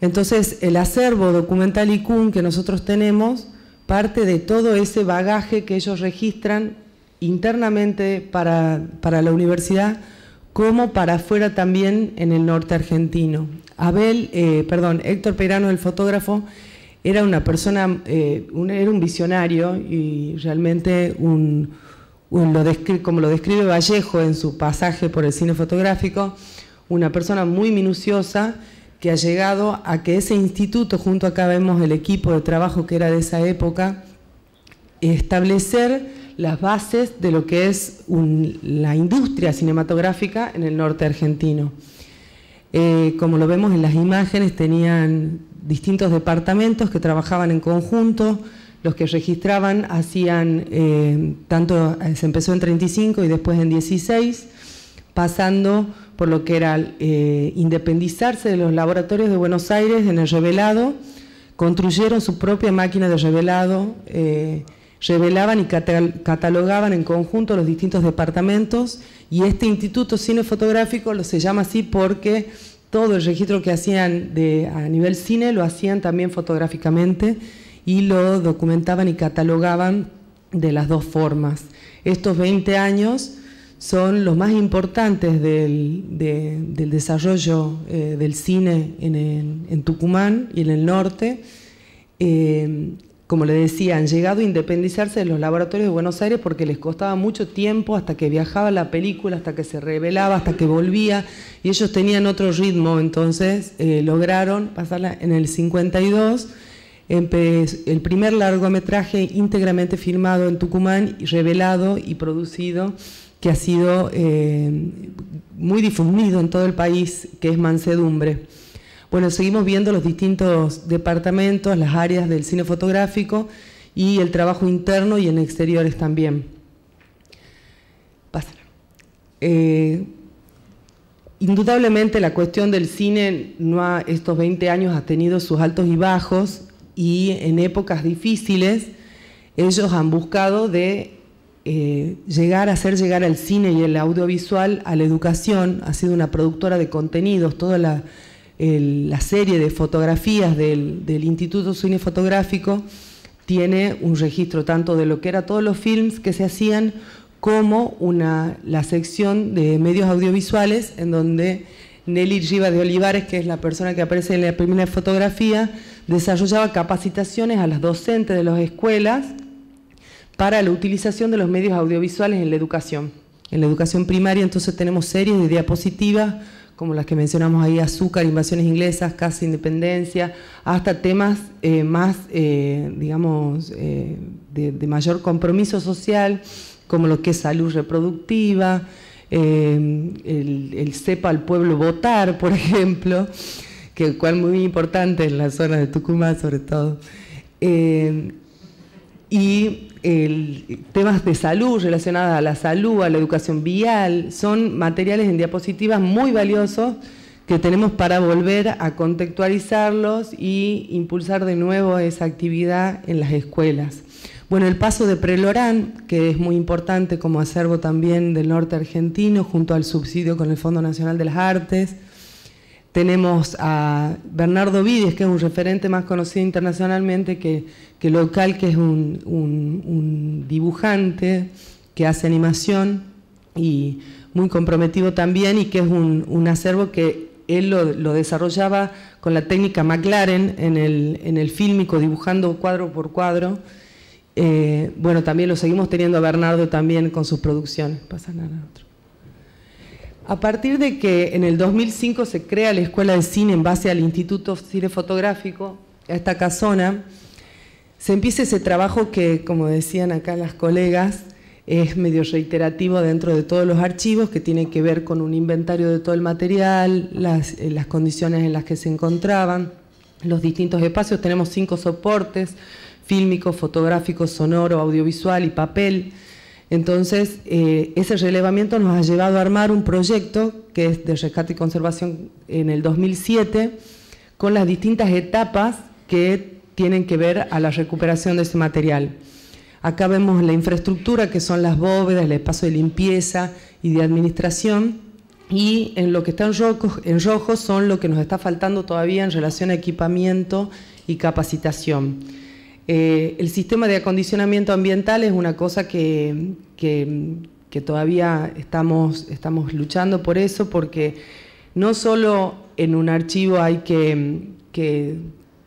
Entonces, el acervo documental ICUN que nosotros tenemos parte de todo ese bagaje que ellos registran internamente para la universidad, como para afuera también en el norte argentino. Héctor Peirano, el fotógrafo, era una persona, era un visionario y realmente como lo describe Vallejo en su pasaje por el cine fotográfico, una persona muy minuciosa que ha llegado a que ese instituto, junto acá vemos el equipo de trabajo que era de esa época, establecer las bases de lo que es la industria cinematográfica en el norte argentino. Como lo vemos en las imágenes, tenían distintos departamentos que trabajaban en conjunto, los que registraban hacían, se empezó en 35 y después en 16, pasando por lo que era independizarse de los laboratorios de Buenos Aires en el revelado, construyeron su propia máquina de revelado, revelaban y catalogaban en conjunto los distintos departamentos, y este Instituto Cine Fotográfico lo se llama así porque todo el registro que hacían a nivel cine lo hacían también fotográficamente y lo documentaban y catalogaban de las dos formas. Estos 20 años son los más importantes del desarrollo del cine en Tucumán y en el norte. Como le decía, han llegado a independizarse de los laboratorios de Buenos Aires porque les costaba mucho tiempo hasta que viajaba la película, hasta que se revelaba, hasta que volvía, y ellos tenían otro ritmo. Entonces lograron pasarla en el 52, el primer largometraje íntegramente filmado en Tucumán, revelado y producido, que ha sido muy difundido en todo el país, que es Mansedumbre. Bueno, seguimos viendo los distintos departamentos, las áreas del cine fotográfico y el trabajo interno y en exteriores también. Pásalo. Indudablemente la cuestión del cine estos 20 años ha tenido sus altos y bajos, y en épocas difíciles ellos han buscado de hacer llegar al cine y el audiovisual a la educación. Ha sido una productora de contenidos, toda la serie de fotografías del Instituto Cine Fotográfico tiene un registro tanto de lo que eran todos los films que se hacían como la sección de medios audiovisuales, en donde Nelly Rivas de Olivares, que es la persona que aparece en la primera fotografía, desarrollaba capacitaciones a las docentes de las escuelas para la utilización de los medios audiovisuales en la educación primaria. Entonces tenemos series de diapositivas como las que mencionamos ahí, Azúcar, Invasiones Inglesas, Casa Independencia, hasta temas de mayor compromiso social, como lo que es salud reproductiva, el sepa al pueblo votar, por ejemplo, que cual muy importante en la zona de Tucumán, sobre todo. Temas de salud relacionados a la salud, a la educación vial, son materiales en diapositivas muy valiosos que tenemos para volver a contextualizarlos y impulsar de nuevo esa actividad en las escuelas. Bueno, el paso de Prelorán, que es muy importante como acervo también del norte argentino, junto al subsidio con el Fondo Nacional de las Artes. Tenemos a Bernardo Vides, que es un referente más conocido internacionalmente que local, que es un dibujante que hace animación y muy comprometido también, y que es un acervo que él lo desarrollaba con la técnica McLaren en el fílmico, dibujando cuadro por cuadro. Bueno, también lo seguimos teniendo a Bernardo también con sus producciones. Pasa nada otro. A partir de que en el 2005 se crea la Escuela de Cine en base al Instituto Cine Fotográfico, a esta casona, se empieza ese trabajo que, como decían acá las colegas, es medio reiterativo dentro de todos los archivos, que tiene que ver con un inventario de todo el material, las condiciones en las que se encontraban, los distintos espacios. Tenemos 5 soportes: fílmico, fotográfico, sonoro, audiovisual y papel. Entonces, ese relevamiento nos ha llevado a armar un proyecto que es de rescate y conservación en el 2007, con las distintas etapas que tienen que ver a la recuperación de ese material. Acá vemos la infraestructura, que son las bóvedas, el espacio de limpieza y de administración, y en lo que está en rojo son lo que nos está faltando todavía en relación a equipamiento y capacitación. El sistema de acondicionamiento ambiental es una cosa que todavía estamos luchando por eso, porque no solo en un archivo hay que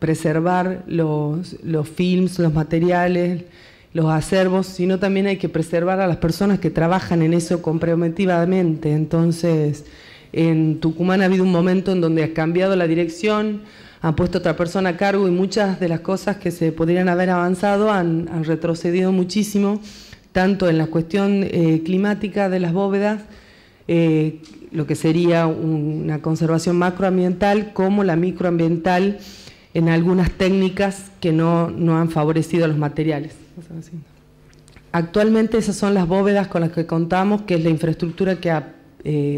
preservar los films, los materiales, los acervos, sino también hay que preservar a las personas que trabajan en eso comprometidamente. Entonces, en Tucumán ha habido un momento en donde ha cambiado la dirección, han puesto otra persona a cargo y muchas de las cosas que se podrían haber avanzado han retrocedido muchísimo, tanto en la cuestión climática de las bóvedas, lo que sería una conservación macroambiental, como la microambiental en algunas técnicas que no han favorecido a los materiales. Actualmente esas son las bóvedas con las que contamos, que es la infraestructura que ha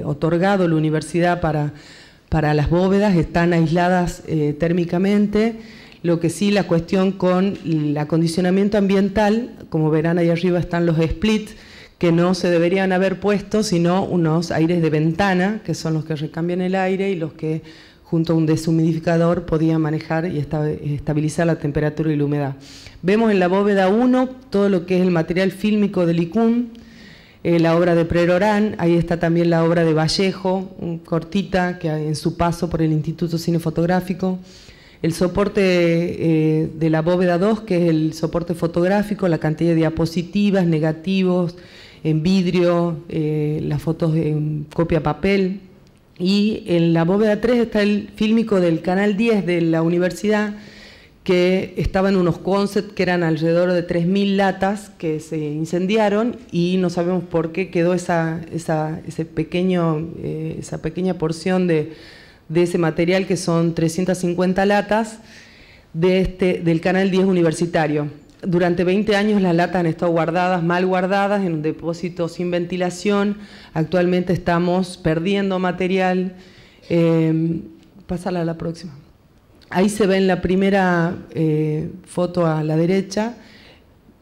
otorgado la universidad para las bóvedas. Están aisladas térmicamente. Lo que sí, la cuestión con el acondicionamiento ambiental, como verán ahí arriba están los splits, que no se deberían haber puesto, sino unos aires de ventana, que son los que recambian el aire y los que junto a un deshumidificador podían manejar y estabilizar la temperatura y la humedad. Vemos en la bóveda 1 todo lo que es el material fílmico de Licún, la obra de Prerorán, ahí está también la obra de Vallejo, un cortita, que en su paso por el Instituto Cine Fotográfico. El soporte de la bóveda 2, que es el soporte fotográfico, la cantidad de diapositivas, negativos, en vidrio, las fotos en copia papel. Y en la bóveda 3 está el fílmico del Canal 10 de la universidad, que estaban unos concepts que eran alrededor de 3000 latas que se incendiaron y no sabemos por qué quedó esa pequeña porción de ese material, que son 350 latas del Canal 10 universitario. Durante 20 años las latas han estado guardadas, mal guardadas, en un depósito sin ventilación. Actualmente estamos perdiendo material. Pásala a la próxima. Ahí se ve en la primera foto a la derecha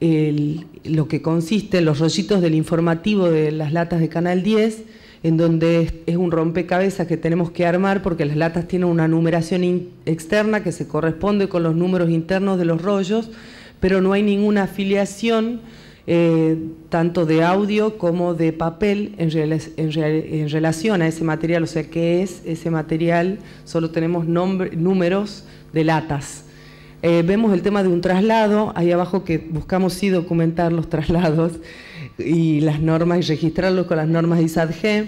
lo que consiste en los rollitos del informativo de las latas de Canal 10, en donde es un rompecabezas que tenemos que armar porque las latas tienen una numeración externa que se corresponde con los números internos de los rollos, pero no hay ninguna afiliación tanto de audio como de papel en relación a ese material, o sea, ¿qué es ese material? Solo tenemos números de latas. Vemos el tema de un traslado, ahí abajo, que buscamos sí documentar los traslados y las normas y registrarlos con las normas ISAD-G.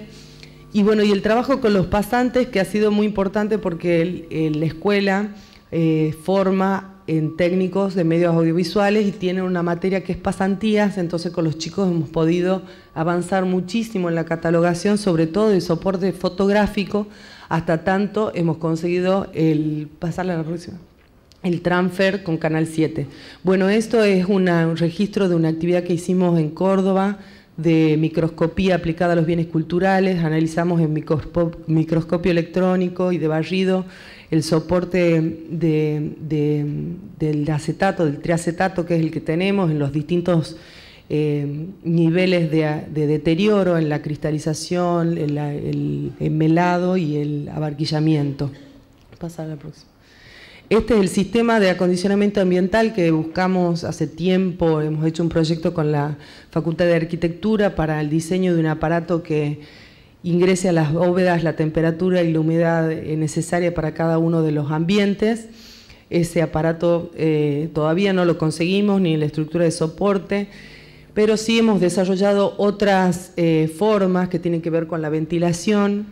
Y bueno, y el trabajo con los pasantes, que ha sido muy importante porque la escuela forma en técnicos de medios audiovisuales y tienen una materia que es pasantías, entonces con los chicos hemos podido avanzar muchísimo en la catalogación, sobre todo de soporte fotográfico, hasta tanto hemos conseguido el transfer con Canal 7. Bueno, esto es un registro de una actividad que hicimos en Córdoba de microscopía aplicada a los bienes culturales. Analizamos en microscopio electrónico y de barrido el soporte del acetato, del triacetato, que es el que tenemos en los distintos niveles de deterioro, en la cristalización, en el enmelado y el abarquillamiento. Pasar a la próxima. Este es el sistema de acondicionamiento ambiental que buscamos hace tiempo. Hemos hecho un proyecto con la Facultad de Arquitectura para el diseño de un aparato que ingrese a las bóvedas la temperatura y la humedad necesaria para cada uno de los ambientes. Ese aparato todavía no lo conseguimos, ni la estructura de soporte, pero sí hemos desarrollado otras formas que tienen que ver con la ventilación.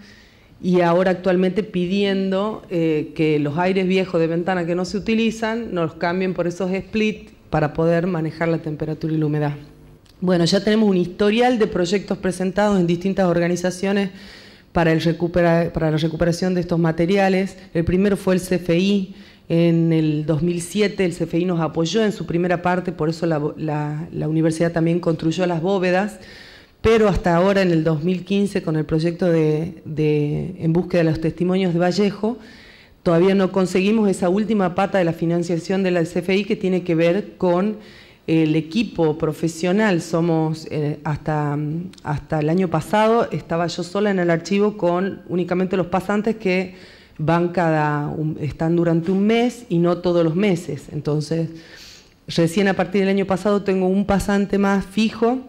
Y ahora actualmente pidiendo que los aires viejos de ventana que no se utilizan nos los cambien por esos splits para poder manejar la temperatura y la humedad. Bueno, ya tenemos un historial de proyectos presentados en distintas organizaciones para la recuperación de estos materiales. El primero fue el CFI En el 2007 el CFI nos apoyó en su primera parte, por eso la universidad también construyó las bóvedas, pero hasta ahora en el 2015 con el proyecto de En búsqueda de los testimonios de Vallejo, todavía no conseguimos esa última pata de la financiación de la CFI que tiene que ver con el equipo profesional. Somos hasta el año pasado estaba yo sola en el archivo con únicamente los pasantes que van están durante un mes y no todos los meses. Entonces, recién a partir del año pasado tengo un pasante más fijo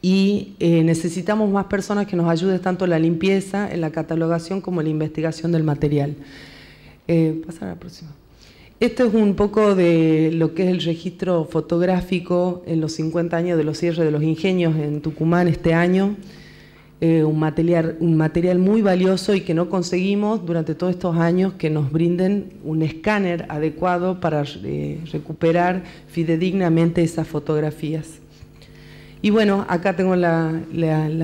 y necesitamos más personas que nos ayuden tanto en la limpieza, en la catalogación como en la investigación del material. Pasar a la próxima. Esto es un poco de lo que es el registro fotográfico en los 50 años de los cierres de los ingenios en Tucumán este año. Un material muy valioso y que no conseguimos durante todos estos años que nos brinden un escáner adecuado para recuperar fidedignamente esas fotografías. Y bueno, acá tengo la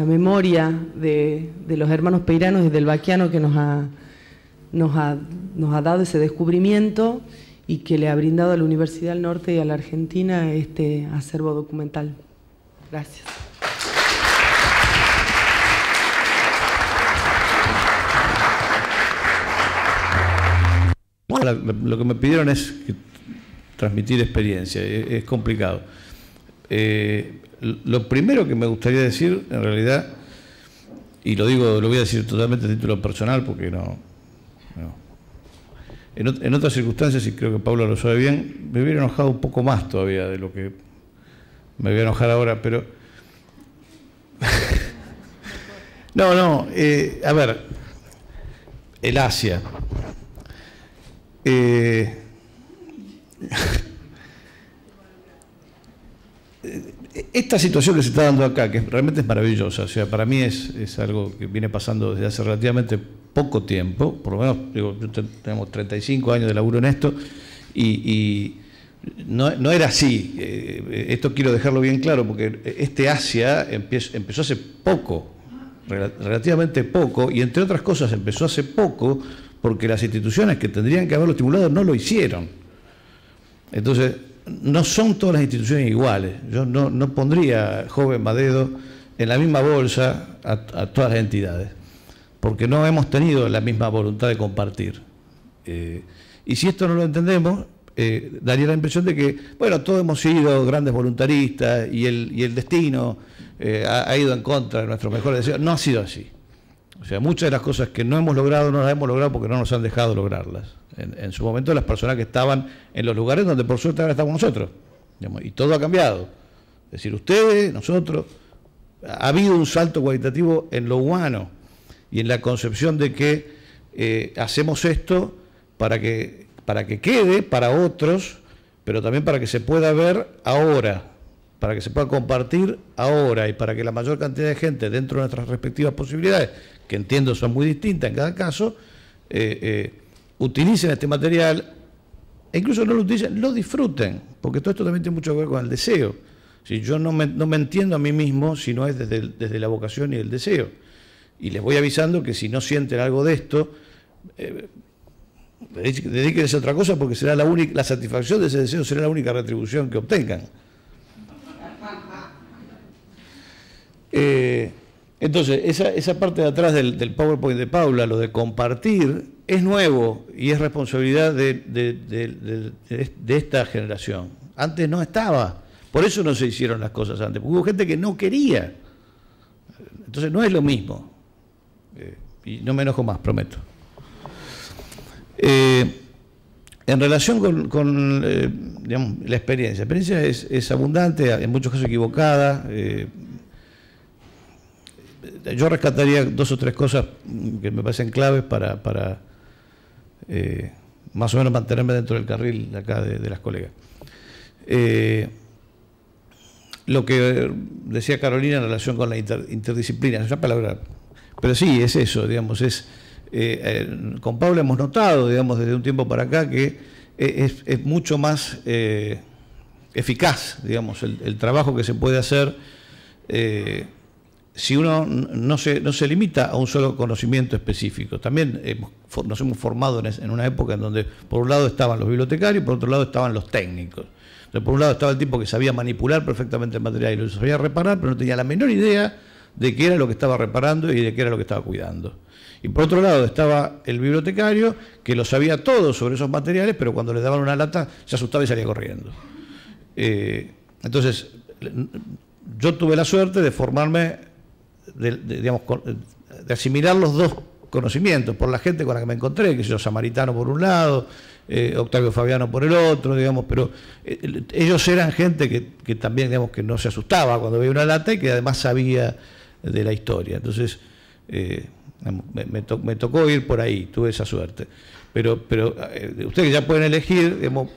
memoria de los hermanos Peiranos y del Baquiano que nos ha dado ese descubrimiento y que le ha brindado a la Universidad del Norte y a la Argentina este acervo documental. Gracias. Bueno, lo que me pidieron es transmitir experiencia, es complicado. Lo primero que me gustaría decir, en realidad, y lo voy a decir totalmente a título personal porque en otras circunstancias, y creo que Paula lo sabe bien, me hubiera enojado un poco más todavía de lo que me voy a enojar ahora, pero... a ver, el Asia. Esta situación que se está dando acá, que realmente es maravillosa, o sea, para mí es algo que viene pasando desde hace relativamente poco tiempo, por lo menos, digo, tenemos 35 años de laburo en esto, y no era así. Esto quiero dejarlo bien claro, porque este Asia empezó hace poco, relativamente poco, y entre otras cosas empezó hace poco porque las instituciones que tendrían que haberlo estimulado no lo hicieron. Entonces, no son todas las instituciones iguales. Yo no pondría Joven Madedo en la misma bolsa a todas las entidades, porque no hemos tenido la misma voluntad de compartir. Y si esto no lo entendemos, daría la impresión de que, bueno, todos hemos sido grandes voluntaristas y el destino ha ido en contra de nuestros mejores deseos. No ha sido así. O sea, muchas de las cosas que no hemos logrado, no las hemos logrado porque no nos han dejado lograrlas. En su momento, las personas que estaban en los lugares donde por suerte ahora estamos nosotros. Digamos, y todo ha cambiado. Es decir, ustedes, nosotros, ha habido un salto cualitativo en lo humano y en la concepción de que hacemos esto para que quede para otros, pero también para que se pueda ver ahora, para que se pueda compartir ahora y para que la mayor cantidad de gente dentro de nuestras respectivas posibilidades, que entiendo son muy distintas en cada caso, utilicen este material, e incluso no lo utilicen, lo disfruten, porque todo esto también tiene mucho que ver con el deseo. Si yo no me entiendo a mí mismo si no es desde la vocación y el deseo. Y les voy avisando que si no sienten algo de esto, dedíquense a otra cosa, porque será la satisfacción de ese deseo será la única retribución que obtengan. Entonces, esa parte de atrás del PowerPoint de Paula, lo de compartir, es nuevo y es responsabilidad de esta generación. Antes no estaba, por eso no se hicieron las cosas antes, porque hubo gente que no quería. Entonces no es lo mismo. Y no me enojo más, prometo. En relación con digamos, la experiencia es abundante, en muchos casos equivocada. Yo rescataría dos o tres cosas que me parecen claves para más o menos mantenerme dentro del carril acá de las colegas. Lo que decía Carolina en relación con la interdisciplina, es una palabra, pero sí, es eso, digamos, con Paula hemos notado, digamos, desde un tiempo para acá que es mucho más eficaz, digamos, el trabajo que se puede hacer si uno no se limita a un solo conocimiento específico. También nos hemos formado en una época en donde por un lado estaban los bibliotecarios y por otro lado estaban los técnicos. Entonces, por un lado estaba el tipo que sabía manipular perfectamente el material y lo sabía reparar, pero no tenía la menor idea de qué era lo que estaba reparando y de qué era lo que estaba cuidando. Y por otro lado estaba el bibliotecario que lo sabía todo sobre esos materiales, pero cuando le daban una lata se asustaba y salía corriendo. Entonces, yo tuve la suerte de formarme, de asimilar los dos conocimientos por la gente con la que me encontré, que soy Samaritano por un lado, Octavio Fabiano por el otro, digamos, pero ellos eran gente que también, digamos, que no se asustaba cuando veía una lata y que además sabía de la historia. Entonces, me tocó ir por ahí, tuve esa suerte. Pero ustedes ya pueden elegir, digamos,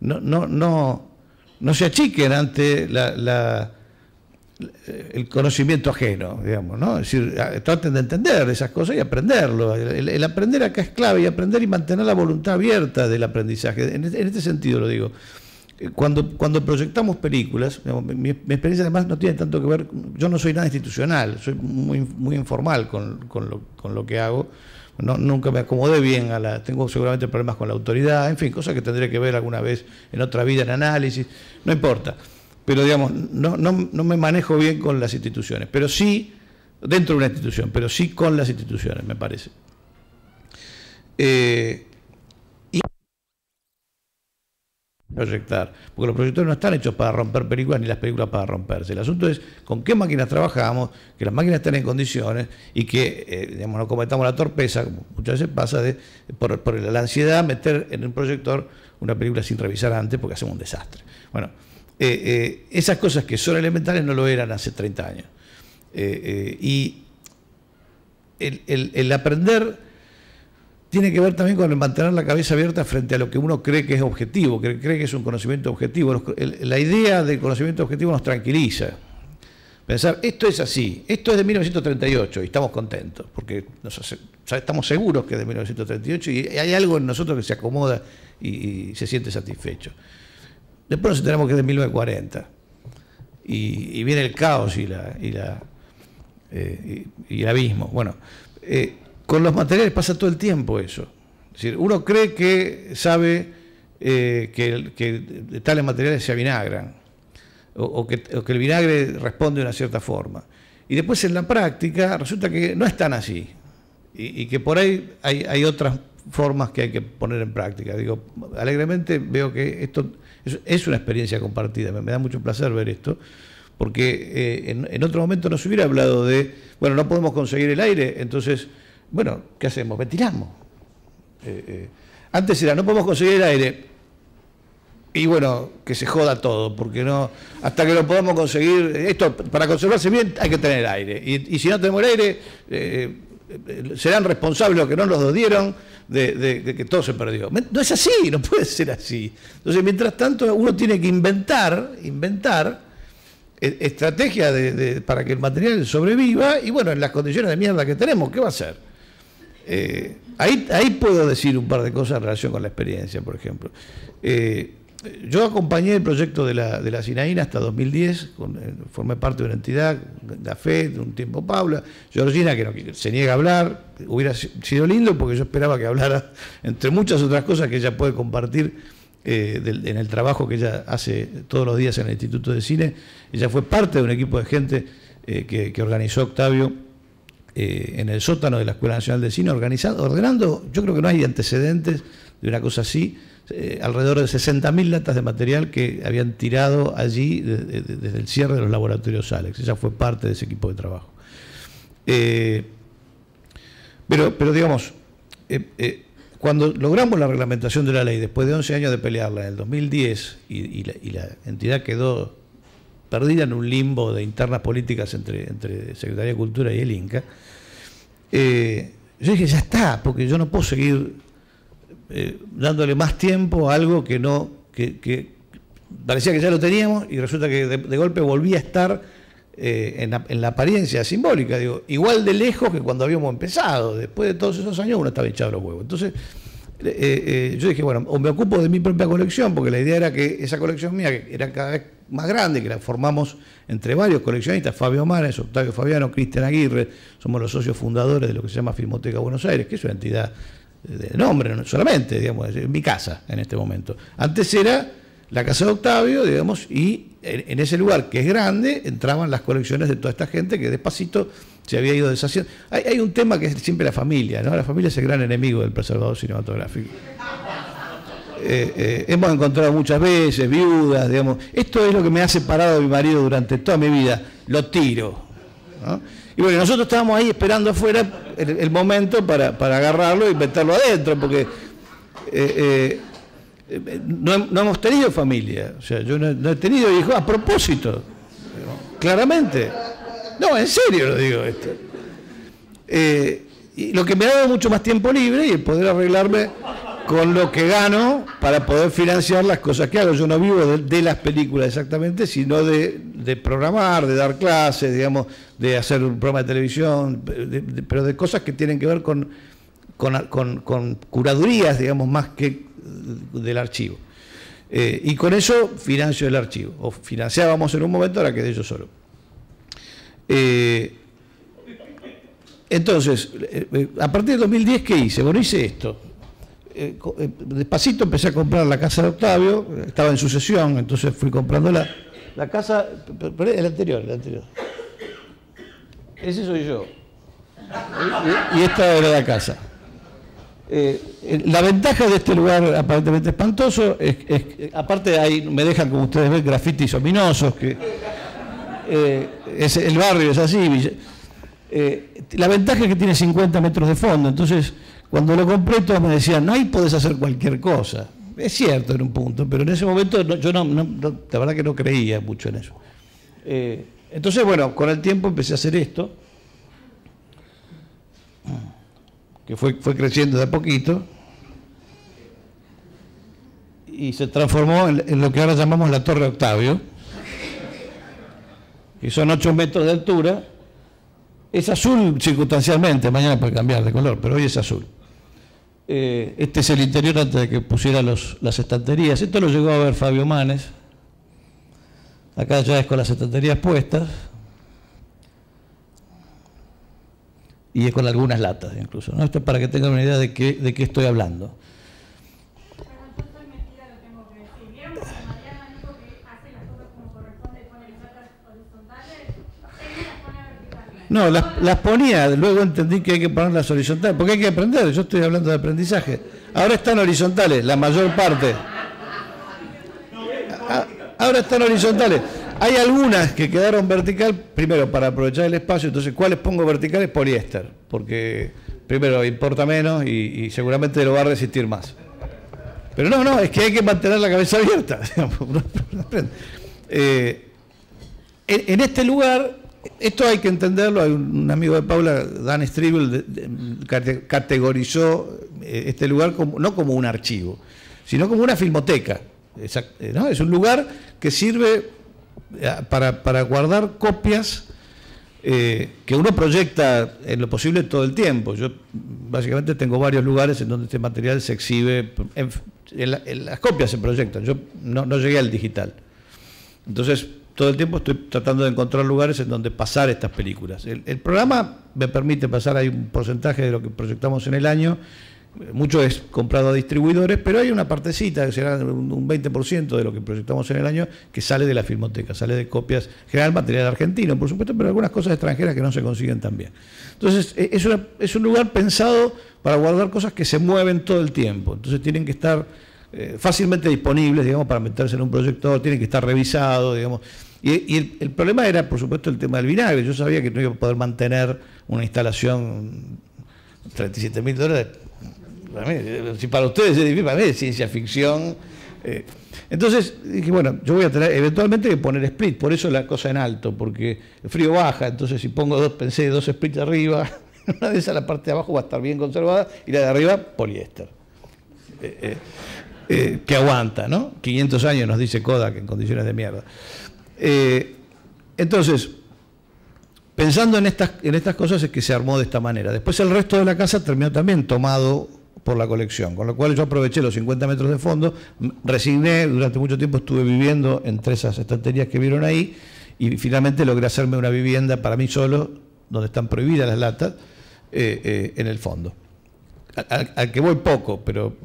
no se achiquen ante el conocimiento ajeno, digamos, ¿no? Es decir, traten de entender esas cosas y aprenderlo. El aprender acá es clave, y aprender y mantener la voluntad abierta del aprendizaje. En este sentido lo digo. Cuando proyectamos películas, digamos, mi experiencia además no tiene tanto que ver, yo no soy nada institucional, soy muy informal con lo que hago. Nunca me acomodé bien tengo seguramente problemas con la autoridad, en fin, cosas que tendré que ver alguna vez en otra vida en análisis, no importa. Pero digamos, no me manejo bien con las instituciones, pero sí, dentro de una institución, pero sí con las instituciones, me parece. Proyectar, porque los proyectores no están hechos para romper películas ni las películas para romperse. El asunto es con qué máquinas trabajamos, que las máquinas estén en condiciones y que digamos, no cometamos la torpeza, como muchas veces pasa, por la ansiedad meter en un proyector una película sin revisar antes porque hacemos un desastre. Bueno, esas cosas que son elementales no lo eran hace 30 años. Y el aprender tiene que ver también con el mantener la cabeza abierta frente a lo que uno cree que es objetivo, que cree que es un conocimiento objetivo. La idea del conocimiento objetivo nos tranquiliza. Pensar, esto es así, esto es de 1938 y estamos contentos, porque estamos seguros que es de 1938 y hay algo en nosotros que se acomoda y se siente satisfecho. Después nos enteramos que es de 1940 y viene el caos y el abismo. Bueno, con los materiales pasa todo el tiempo eso. Es decir, uno cree que sabe que tales materiales se avinagran o que el vinagre responde de una cierta forma. Y después en la práctica resulta que no es tan así y que por ahí hay otras formas que hay que poner en práctica. Digo, alegremente veo que esto es una experiencia compartida, me da mucho placer ver esto. Porque en otro momento nos hubiera hablado de, bueno, no podemos conseguir el aire, entonces, bueno, ¿qué hacemos? Ventilamos. Antes era, no podemos conseguir el aire, y bueno, que se joda todo, porque no, hasta que lo podamos conseguir, esto, para conservarse bien hay que tener aire, y si no tenemos el aire, serán responsables los que no nos lo dieron de que todo se perdió. No es así, no puede ser así. Entonces, mientras tanto, uno tiene que inventar, estrategia para que el material sobreviva y bueno, en las condiciones de mierda que tenemos, ¿qué va a hacer? Ahí puedo decir un par de cosas en relación con la experiencia, por ejemplo. Yo acompañé el proyecto de la Sinaína hasta 2010, formé parte de una entidad, la FED, un tiempo Paula, Georgina, que se niega a hablar, hubiera sido lindo porque yo esperaba que hablara, entre muchas otras cosas que ella puede compartir, en el trabajo que ella hace todos los días en el Instituto de Cine. Ella fue parte de un equipo de gente que organizó Octavio en el sótano de la Escuela Nacional de Cine, ordenando, yo creo que no hay antecedentes de una cosa así, alrededor de 60.000 latas de material que habían tirado allí desde el cierre de los laboratorios Alex. Ella fue parte de ese equipo de trabajo. Pero digamos, cuando logramos la reglamentación de la ley, después de 11 años de pelearla en el 2010, y la entidad quedó perdida en un limbo de internas políticas entre Secretaría de Cultura y el INCA, yo dije, ya está, porque yo no puedo seguir dándole más tiempo a algo que no... que parecía que ya lo teníamos y resulta que de golpe volví a estar en la apariencia simbólica, digo, igual de lejos que cuando habíamos empezado. Después de todos esos años uno estaba hinchado los huevos. Entonces yo dije, bueno, o me ocupo de mi propia colección, porque la idea era que esa colección mía, que era cada vez más grande, que la formamos entre varios coleccionistas, Fabio Mares, Octavio Fabiano, Cristian Aguirre, somos los socios fundadores de lo que se llama Filmoteca Buenos Aires, que es una entidad de nombre solamente, digamos, es mi casa en este momento. Antes era la casa de Octavio, digamos, y en ese lugar que es grande entraban las colecciones de toda esta gente que despacito se había ido deshaciendo. Hay un tema que es siempre la familia, ¿no? La familia es el gran enemigo del preservador cinematográfico. Hemos encontrado muchas veces viudas, digamos, esto es lo que me ha separado de mi marido durante toda mi vida, lo tiro, ¿no? Y bueno, nosotros estábamos ahí esperando afuera el momento para agarrarlo y meterlo adentro, porque no hemos tenido familia, o sea, yo no he tenido hijos a propósito, claramente, no, en serio lo digo esto. Y lo que me ha dado mucho más tiempo libre y el poder arreglarme con lo que gano para poder financiar las cosas que hago. Yo no vivo de las películas exactamente, sino de programar, de dar clases, digamos, de hacer un programa de televisión, pero de cosas que tienen que ver con curadurías, digamos, más que del archivo. Y con eso financio el archivo, o financiábamos en un momento, ahora quedé yo solo. Entonces, a partir de 2010, ¿qué hice? Bueno, hice esto. Despacito empecé a comprar la casa de Octavio, estaba en sucesión, entonces fui comprando la casa, el anterior. Ese soy yo. Y esta era la casa. La ventaja de este lugar aparentemente espantoso es que, aparte ahí me dejan, como ustedes ven, grafitis ominosos, que el barrio es así. La ventaja es que tiene 50 metros de fondo, entonces... Cuando lo compré todos me decían, no, ahí podés hacer cualquier cosa. Es cierto en un punto, pero en ese momento yo la verdad que no creía mucho en eso. Entonces, bueno, con el tiempo empecé a hacer esto, que fue creciendo de a poquito, y se transformó en lo que ahora llamamos la Torre Octavio, que son 8 metros de altura. Es azul circunstancialmente, mañana puede cambiar de color, pero hoy es azul. Este es el interior antes de que pusiera las estanterías. Esto lo llegó a ver Fabio Manes. Acá ya es con las estanterías puestas. Y es con algunas latas incluso, ¿no? Esto es para que tengan una idea de qué estoy hablando. No, las ponía, luego entendí que hay que ponerlas horizontales, porque hay que aprender, yo estoy hablando de aprendizaje. Ahora están horizontales, la mayor parte. Ahora están horizontales. Hay algunas que quedaron vertical, primero para aprovechar el espacio, entonces ¿cuáles pongo verticales? Poliéster, porque primero importa menos y seguramente lo va a resistir más. Pero no, es que hay que mantener la cabeza abierta. En este lugar... Esto hay que entenderlo, hay un amigo de Paula, Dan Stribel, categorizó este lugar como, no como un archivo, sino como una filmoteca, ¿no? Es un lugar que sirve para guardar copias que uno proyecta en lo posible todo el tiempo. Yo básicamente tengo varios lugares en donde este material se exhibe, las copias se proyectan, yo no llegué al digital. Entonces... Todo el tiempo estoy tratando de encontrar lugares en donde pasar estas películas. El programa me permite pasar, hay un porcentaje de lo que proyectamos en el año, mucho es comprado a distribuidores, pero hay una partecita, que será un 20% de lo que proyectamos en el año, que sale de la filmoteca, sale de copias, general material argentino, por supuesto, pero algunas cosas extranjeras que no se consiguen también. Entonces, es un lugar pensado para guardar cosas que se mueven todo el tiempo, entonces tienen que estar... fácilmente disponibles, digamos, para meterse en un proyector, tienen que estar revisados, digamos. Y el problema era, por supuesto, el tema del vinagre. Yo sabía que no iba a poder mantener una instalación $37.000. Para mí, si para ustedes es difícil, para mí es ciencia ficción. Entonces dije, bueno, yo voy a tener eventualmente que poner split, por eso la cosa en alto, porque el frío baja, entonces si pongo dos splits arriba, una de esas la parte de abajo va a estar bien conservada y la de arriba poliéster. Que aguanta, ¿no? 500 años nos dice Kodak en condiciones de mierda. Entonces, pensando en estas cosas es que se armó de esta manera. Después el resto de la casa terminó también tomado por la colección, con lo cual yo aproveché los 50 metros de fondo, resigné, durante mucho tiempo estuve viviendo entre esas estanterías que vieron ahí y finalmente logré hacerme una vivienda para mí solo, donde están prohibidas las latas, en el fondo. Al que voy poco, pero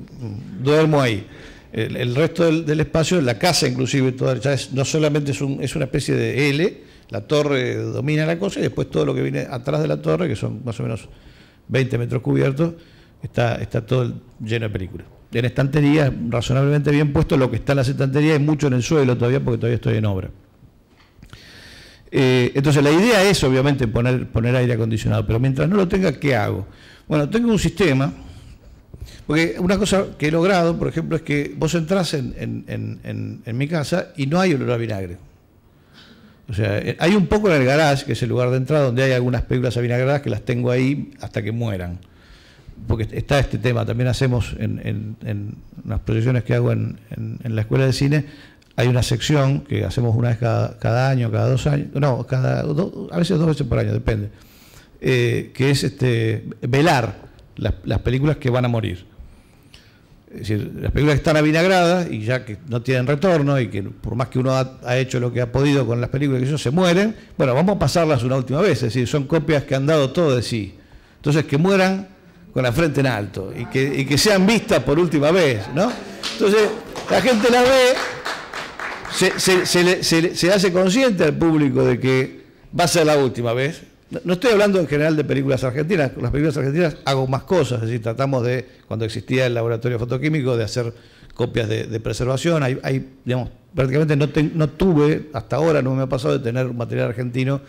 duermo ahí. El resto del espacio, la casa inclusive, toda, ya es, no solamente es una especie de L, la torre domina la cosa y después todo lo que viene atrás de la torre, que son más o menos 20 metros cubiertos, está todo lleno de películas. En estanterías, razonablemente bien puesto, lo que está en las estanterías y mucho en el suelo todavía, porque todavía estoy en obra. Entonces la idea es obviamente poner aire acondicionado, pero mientras no lo tenga, ¿qué hago? Bueno, tengo un sistema, porque una cosa que he logrado, por ejemplo, es que vos entrás en mi casa y no hay olor a vinagre. O sea, hay un poco en el garage, que es el lugar de entrada, donde hay algunas películas avinagradas que las tengo ahí hasta que mueran. Porque está este tema, también hacemos en unas proyecciones que hago en la Escuela de Cine, hay una sección que hacemos una vez cada año, cada 2 años, no, a veces 2 veces por año, depende, que es velar las películas que van a morir. Es decir, las películas que están avinagradas y ya que no tienen retorno y que por más que uno ha hecho lo que ha podido con las películas que ellos se mueren, bueno, vamos a pasarlas una última vez, es decir, son copias que han dado todo de sí. Entonces, que mueran con la frente en alto y que sean vistas por última vez, ¿no? Entonces, la gente la ve, se hace consciente al público de que va a ser la última vez. No estoy hablando en general de películas argentinas, con las películas argentinas hago más cosas, es decir, tratamos de, cuando existía el laboratorio fotoquímico, de hacer copias de preservación, digamos, prácticamente no tuve, hasta ahora no me ha pasado de tener material argentino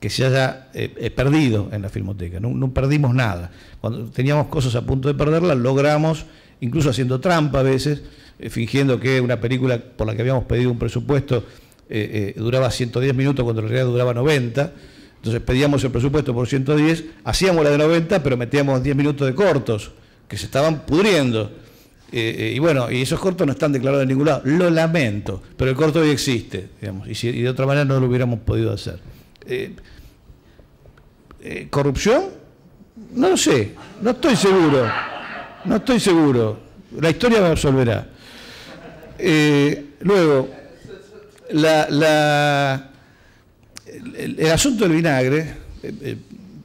que se haya perdido en la filmoteca, no perdimos nada. Cuando teníamos cosas a punto de perderlas, logramos, incluso haciendo trampa a veces, fingiendo que una película por la que habíamos pedido un presupuesto duraba 110 minutos cuando en realidad duraba 90, entonces pedíamos el presupuesto por 110, hacíamos la de 90, pero metíamos 10 minutos de cortos, que se estaban pudriendo. Y bueno, y esos cortos no están declarados en ningún lado. Lo lamento, pero el corto hoy existe, digamos, y de otra manera no lo hubiéramos podido hacer. ¿Corrupción? No lo sé, no estoy seguro. No estoy seguro. La historia me absolverá. Luego, el asunto del vinagre,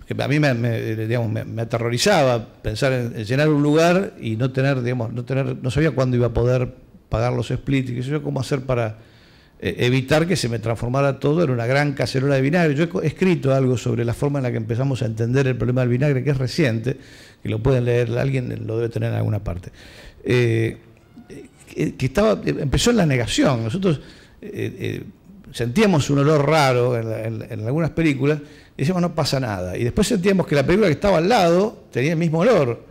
que a mí me aterrorizaba pensar en llenar un lugar y no tener, digamos, no sabía cuándo iba a poder pagar los splits, y qué sé yo, cómo hacer para evitar que se me transformara todo en una gran cacerola de vinagre. Yo he escrito algo sobre la forma en la que empezamos a entender el problema del vinagre, que es reciente, que lo pueden leer, alguien lo debe tener en alguna parte. Que empezó en la negación. Nosotros sentíamos un olor raro en algunas películas y decíamos no pasa nada, y después sentíamos que la película que estaba al lado tenía el mismo olor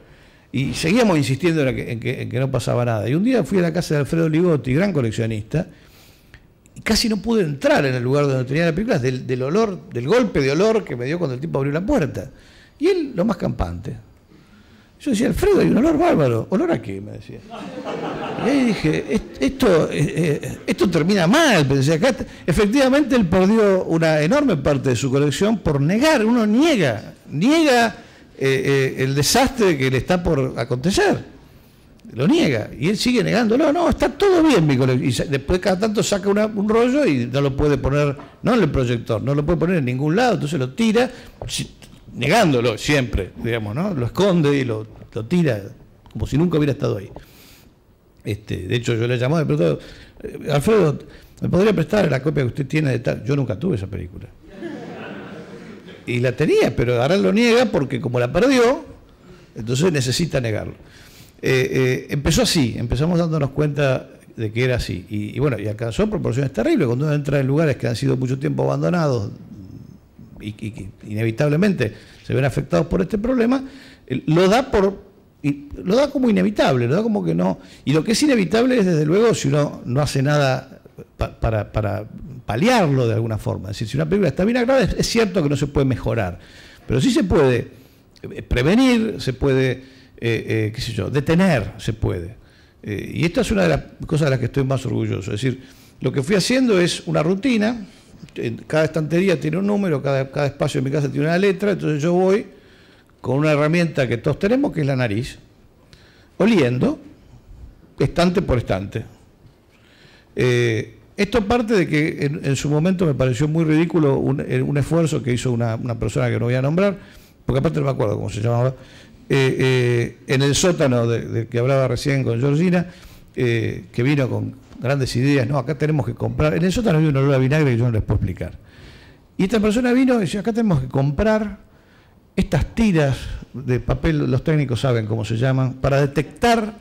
y seguíamos insistiendo en que no pasaba nada, y un día fui a la casa de Alfredo Ligotti, gran coleccionista, y casi no pude entrar en el lugar donde tenía la película del olor, del golpe de olor que me dio cuando el tipo abrió la puerta, y él lo más campante. Yo decía, Alfredo, hay un olor bárbaro. ¿Olor a qué? Me decía. Y ahí dije, esto termina mal. Pensé, acá efectivamente él perdió una enorme parte de su colección por negar. Uno niega el desastre que le está por acontecer. Lo niega. Y él sigue negándolo. No, está todo bien mi colección. Y después cada tanto saca un rollo y no lo puede poner, no en el proyector, no lo puede poner en ningún lado. Entonces lo tira, negándolo siempre, digamos, ¿no? Lo esconde y lo tira, como si nunca hubiera estado ahí. De hecho, yo le llamaba y le preguntaba, Alfredo, ¿me podría prestar la copia que usted tiene de tal? Yo nunca tuve esa película. Y la tenía, pero ahora lo niega porque como la perdió, entonces necesita negarlo. Empezó así, empezamos dándonos cuenta de que era así. Y bueno, y alcanzó proporciones terribles. Cuando uno entra en lugares que han sido mucho tiempo abandonados, y que inevitablemente se ven afectados por este problema, lo da como inevitable, lo da como que no. Y lo que es inevitable es, desde luego, si uno no hace nada para paliarlo de alguna forma. Es decir, si una película está bien agravada, es cierto que no se puede mejorar, pero sí se puede prevenir, se puede, qué sé yo, detener, se puede. Y esta es una de las cosas de las que estoy más orgulloso. Es decir, lo que fui haciendo es una rutina. Cada estantería tiene un número, cada espacio de mi casa tiene una letra, entonces yo voy con una herramienta que todos tenemos, que es la nariz, oliendo, estante por estante. Esto parte de que en su momento me pareció muy ridículo un esfuerzo que hizo una persona que no voy a nombrar, porque aparte no me acuerdo cómo se llamaba, en el sótano de que hablaba recién con Georgina, que vino con grandes ideas, no, acá tenemos que comprar, en el sótano había un olor a vinagre que yo no les puedo explicar. Y esta persona vino y decía, acá tenemos que comprar estas tiras de papel, los técnicos saben cómo se llaman, para detectar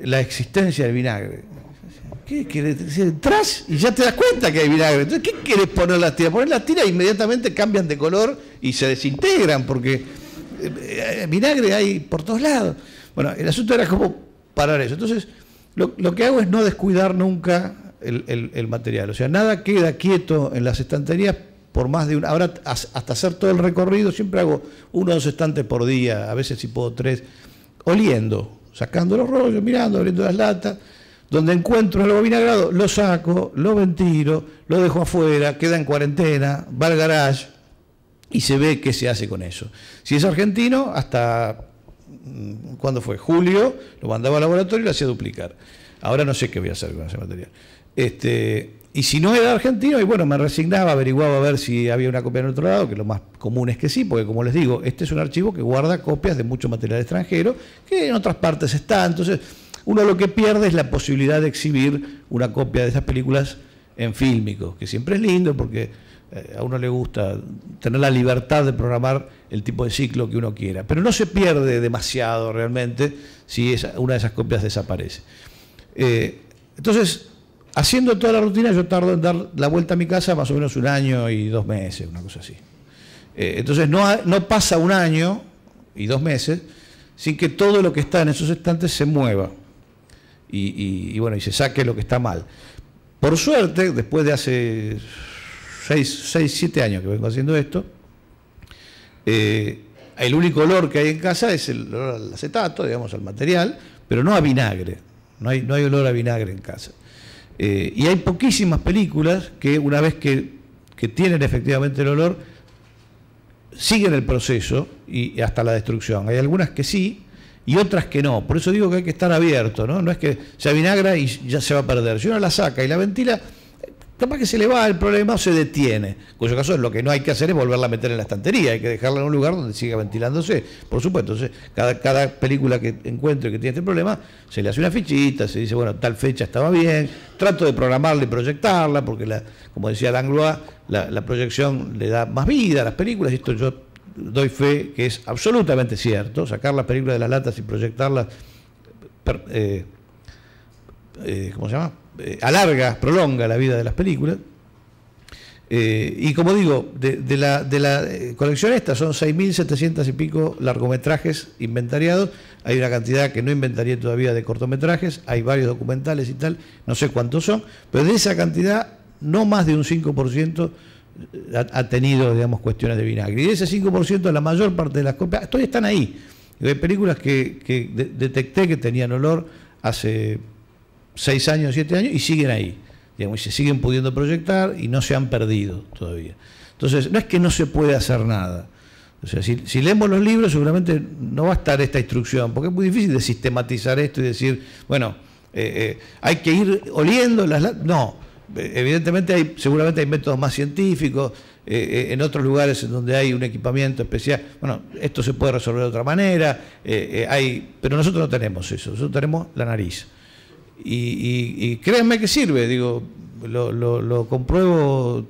la existencia del vinagre. ¿Qué querés? Entras y ya te das cuenta que hay vinagre. Entonces, ¿qué querés poner las tiras? Poner las tiras inmediatamente cambian de color y se desintegran porque vinagre hay por todos lados. Bueno, el asunto era cómo parar eso. Entonces, lo que hago es no descuidar nunca el material. O sea, nada queda quieto en las estanterías por más de una... Ahora, hasta hacer todo el recorrido, siempre hago uno o dos estantes por día, a veces si puedo tres, oliendo, sacando los rollos, mirando, abriendo las latas. Donde encuentro algo vinagrado, lo saco, lo ventilo, lo dejo afuera, queda en cuarentena, va al garage y se ve qué se hace con eso. Si es argentino, hasta, ¿cuándo fue? Julio, lo mandaba al laboratorio y lo hacía duplicar. Ahora no sé qué voy a hacer con ese material. Y si no era argentino, y bueno, me resignaba, averiguaba a ver si había una copia en otro lado, que lo más común es que sí, porque como les digo, este es un archivo que guarda copias de mucho material extranjero, que en otras partes está, entonces... Uno lo que pierde es la posibilidad de exhibir una copia de esas películas en fílmico, que siempre es lindo porque a uno le gusta tener la libertad de programar el tipo de ciclo que uno quiera. Pero no se pierde demasiado realmente si una de esas copias desaparece. Entonces, haciendo toda la rutina, yo tardo en dar la vuelta a mi casa más o menos 1 año y 2 meses, una cosa así. Entonces, no pasa 1 año y 2 meses sin que todo lo que está en esos estantes se mueva. Y bueno, y se saque lo que está mal. Por suerte, después de hace 6, 7 años que vengo haciendo esto, el único olor que hay en casa es el olor al acetato, digamos, al material, pero no a vinagre. No hay olor a vinagre en casa. Y hay poquísimas películas que una vez que tienen efectivamente el olor, siguen el proceso y hasta la destrucción. Hay algunas que sí, y otras que no. Por eso digo que hay que estar abierto, ¿no? No es que se avinagra y ya se va a perder. Si uno la saca y la ventila, capaz que se le va el problema o se detiene. En cuyo caso, lo que no hay que hacer es volverla a meter en la estantería. Hay que dejarla en un lugar donde siga ventilándose. Por supuesto, entonces, cada película que encuentro que tiene este problema, se le hace una fichita, se dice, bueno, tal fecha estaba bien. Trato de programarla y proyectarla, porque, como decía Langlois, la proyección le da más vida a las películas. Y esto yo... doy fe que es absolutamente cierto. Sacar las películas de las latas y proyectarlas, ¿cómo se llama? Alarga, prolonga la vida de las películas. Y como digo, de la colección esta son 6.700 y pico largometrajes inventariados. Hay una cantidad que no inventarié todavía de cortometrajes, hay varios documentales y tal, no sé cuántos son, pero de esa cantidad no más de un 5% ha tenido, digamos, cuestiones de vinagre. Y de ese 5%, la mayor parte de las copias todavía están ahí. Hay películas que detecté que tenían olor hace 6 años, 7 años, y siguen ahí. Digamos, y se siguen pudiendo proyectar y no se han perdido todavía. Entonces, no es que no se puede hacer nada. O sea, si leemos los libros, seguramente no va a estar esta instrucción, porque es muy difícil de sistematizar esto y decir, bueno, hay que ir oliendo las... No. Evidentemente seguramente hay métodos más científicos, en otros lugares en donde hay un equipamiento especial, bueno, esto se puede resolver de otra manera, pero nosotros no tenemos eso, nosotros tenemos la nariz. Y créanme que sirve, digo, lo compruebo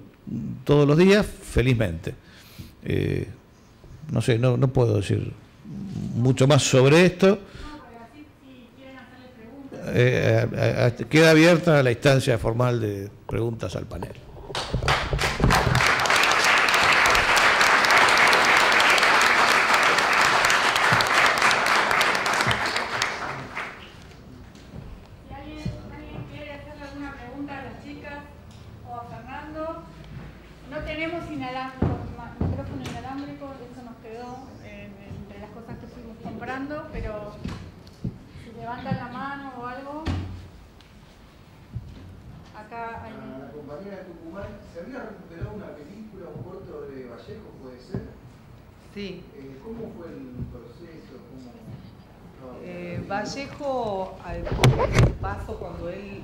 todos los días, felizmente. No sé, no puedo decir mucho más sobre esto. Queda abierta la instancia formal de preguntas al panel. Si alguien quiere hacerle alguna pregunta a las chicas o a Fernando, no tenemos micrófono inalámbrico, eso nos quedó entre las cosas que fuimos comprando, pero si levantan la mano o algo. Acá hay... La compañera de Tucumán, ¿se había recuperado una película o corto de Vallejo, puede ser? Sí. ¿Cómo fue el proceso? ¿Cómo... Vallejo, al paso, cuando él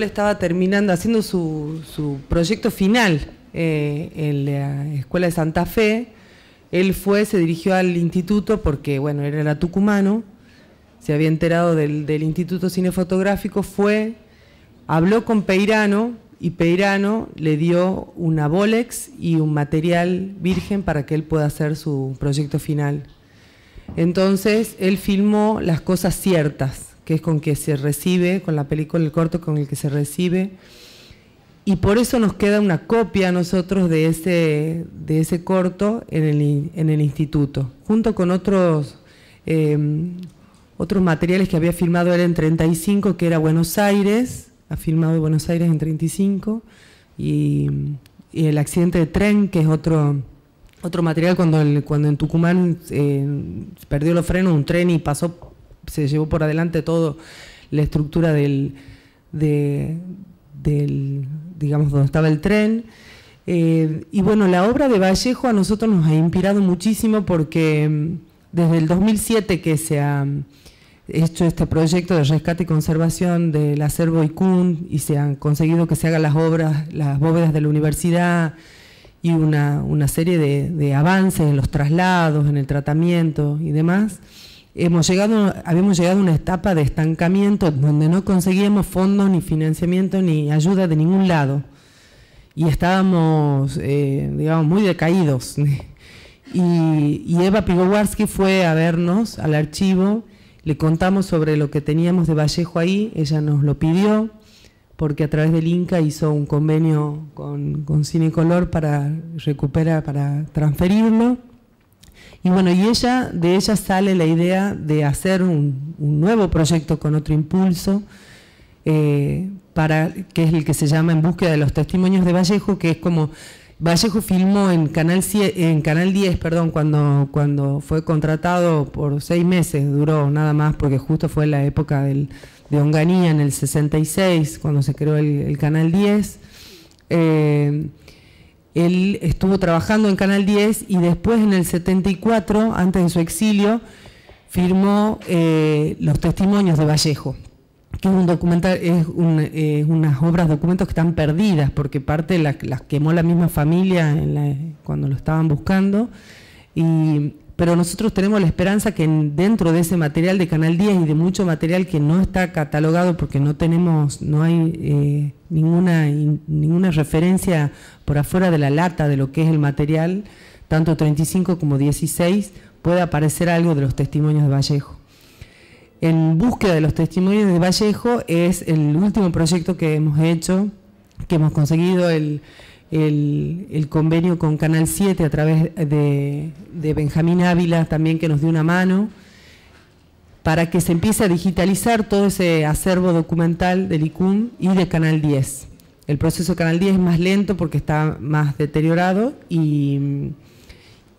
estaba terminando, haciendo su proyecto final en la Escuela de Santa Fe, él fue, se dirigió al instituto porque, bueno, él era tucumano, se había enterado del Instituto Cine Fotográfico, fue, habló con Peirano y Peirano le dio una Bolex y un material virgen para que él pueda hacer su proyecto final. Entonces, él filmó Las Cosas Ciertas, que es con que se recibe, con la película, el corto con el que se recibe, y por eso nos queda una copia a nosotros de ese corto en el instituto, junto con otros materiales que había filmado él en 35, que era Buenos Aires, ha filmado Buenos Aires en 35, y el accidente de tren, que es otro material cuando en Tucumán perdió los frenos un tren y pasó, se llevó por adelante toda la estructura digamos, donde estaba el tren. Y bueno, la obra de Vallejo a nosotros nos ha inspirado muchísimo porque desde el 2007 que se ha hecho este proyecto de rescate y conservación del acervo ICUN y se han conseguido que se hagan las obras, las bóvedas de la universidad y una serie de avances en los traslados, en el tratamiento y demás. Habíamos llegado a una etapa de estancamiento donde no conseguíamos fondos, ni financiamiento, ni ayuda de ningún lado. Y estábamos, digamos, muy decaídos. Y Eva Pigowarski fue a vernos al archivo, le contamos sobre lo que teníamos de Vallejo ahí, ella nos lo pidió, porque a través del INCA hizo un convenio con Cinecolor para transferirlo. Y bueno, de ella sale la idea de hacer un nuevo proyecto con otro impulso, que es el que se llama En búsqueda de los testimonios de Vallejo, que es como Vallejo filmó en Canal 10, perdón, cuando fue contratado por 6 meses, duró nada más, porque justo fue la época de Onganía, en el 66, cuando se creó el Canal 10. Él estuvo trabajando en Canal 10 y después en el 74, antes de su exilio, firmó Los Testimonios de Vallejo, que es un documental, unas obras, documentos que están perdidas, porque parte las quemó la misma familia cuando lo estaban buscando, pero nosotros tenemos la esperanza que dentro de ese material de Canal 10 y de mucho material que no está catalogado porque no hay ninguna referencia por afuera de la lata de lo que es el material, tanto 35 como 16, puede aparecer algo de los testimonios de Vallejo. En búsqueda de los testimonios de Vallejo es el último proyecto que hemos hecho, que hemos conseguido el convenio con Canal 7 a través de Benjamín Ávila también, que nos dio una mano para que se empiece a digitalizar todo ese acervo documental del ICUM y de Canal 10. El proceso de Canal 10 es más lento porque está más deteriorado y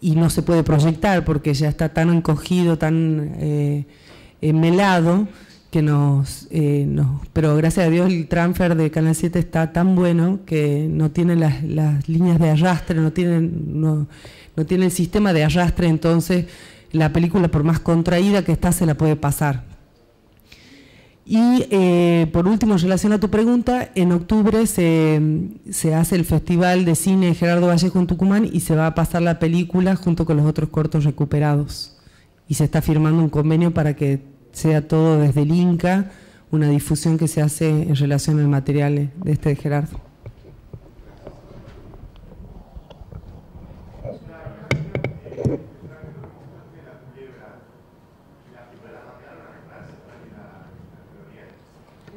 no se puede proyectar porque ya está tan encogido, tan melado, que pero gracias a Dios el transfer de Canal 7 está tan bueno que no tiene las líneas de arrastre, no tiene el sistema de arrastre, entonces la película, por más contraída que está, se la puede pasar. Y por último, en relación a tu pregunta, en octubre se hace el Festival de Cine Gerardo Vallejo en Tucumán y se va a pasar la película junto con los otros cortos recuperados. Y se está firmando un convenio para que sea todo desde el INCA, una difusión que se hace en relación al material de este de Gerardo.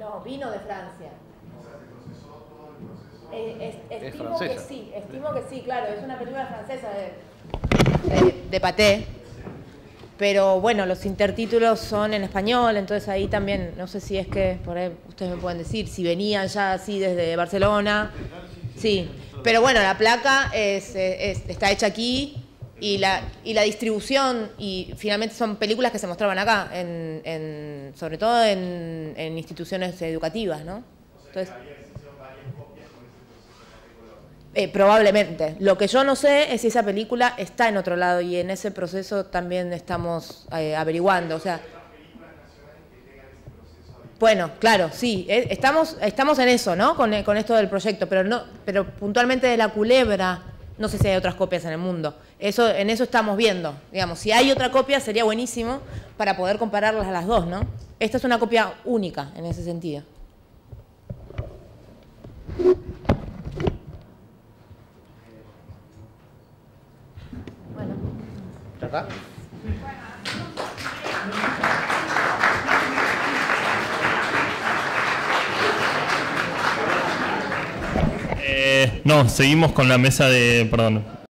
No, vino de Francia. Estimo que sí, claro, es una película francesa de Paté. Pero bueno, los intertítulos son en español, entonces ahí también, no sé si es que, por ahí ustedes me pueden decir, si venían ya así desde Barcelona. Sí, pero bueno, la placa está hecha aquí y la distribución, y finalmente son películas que se mostraban acá, sobre todo en instituciones educativas, ¿no? Entonces, Probablemente. Lo que yo no sé es si esa película está en otro lado, y en ese proceso también estamos averiguando. O sea, bueno, claro, sí, estamos en eso, ¿no? Con esto del proyecto, pero puntualmente de La Culebra, no sé si hay otras copias en el mundo. Eso, en eso estamos viendo, digamos. Si hay otra copia sería buenísimo para poder compararlas a las dos, ¿no? Esta es una copia única en ese sentido. Bueno. ¿Ya está? No, seguimos con la mesa de... Perdón.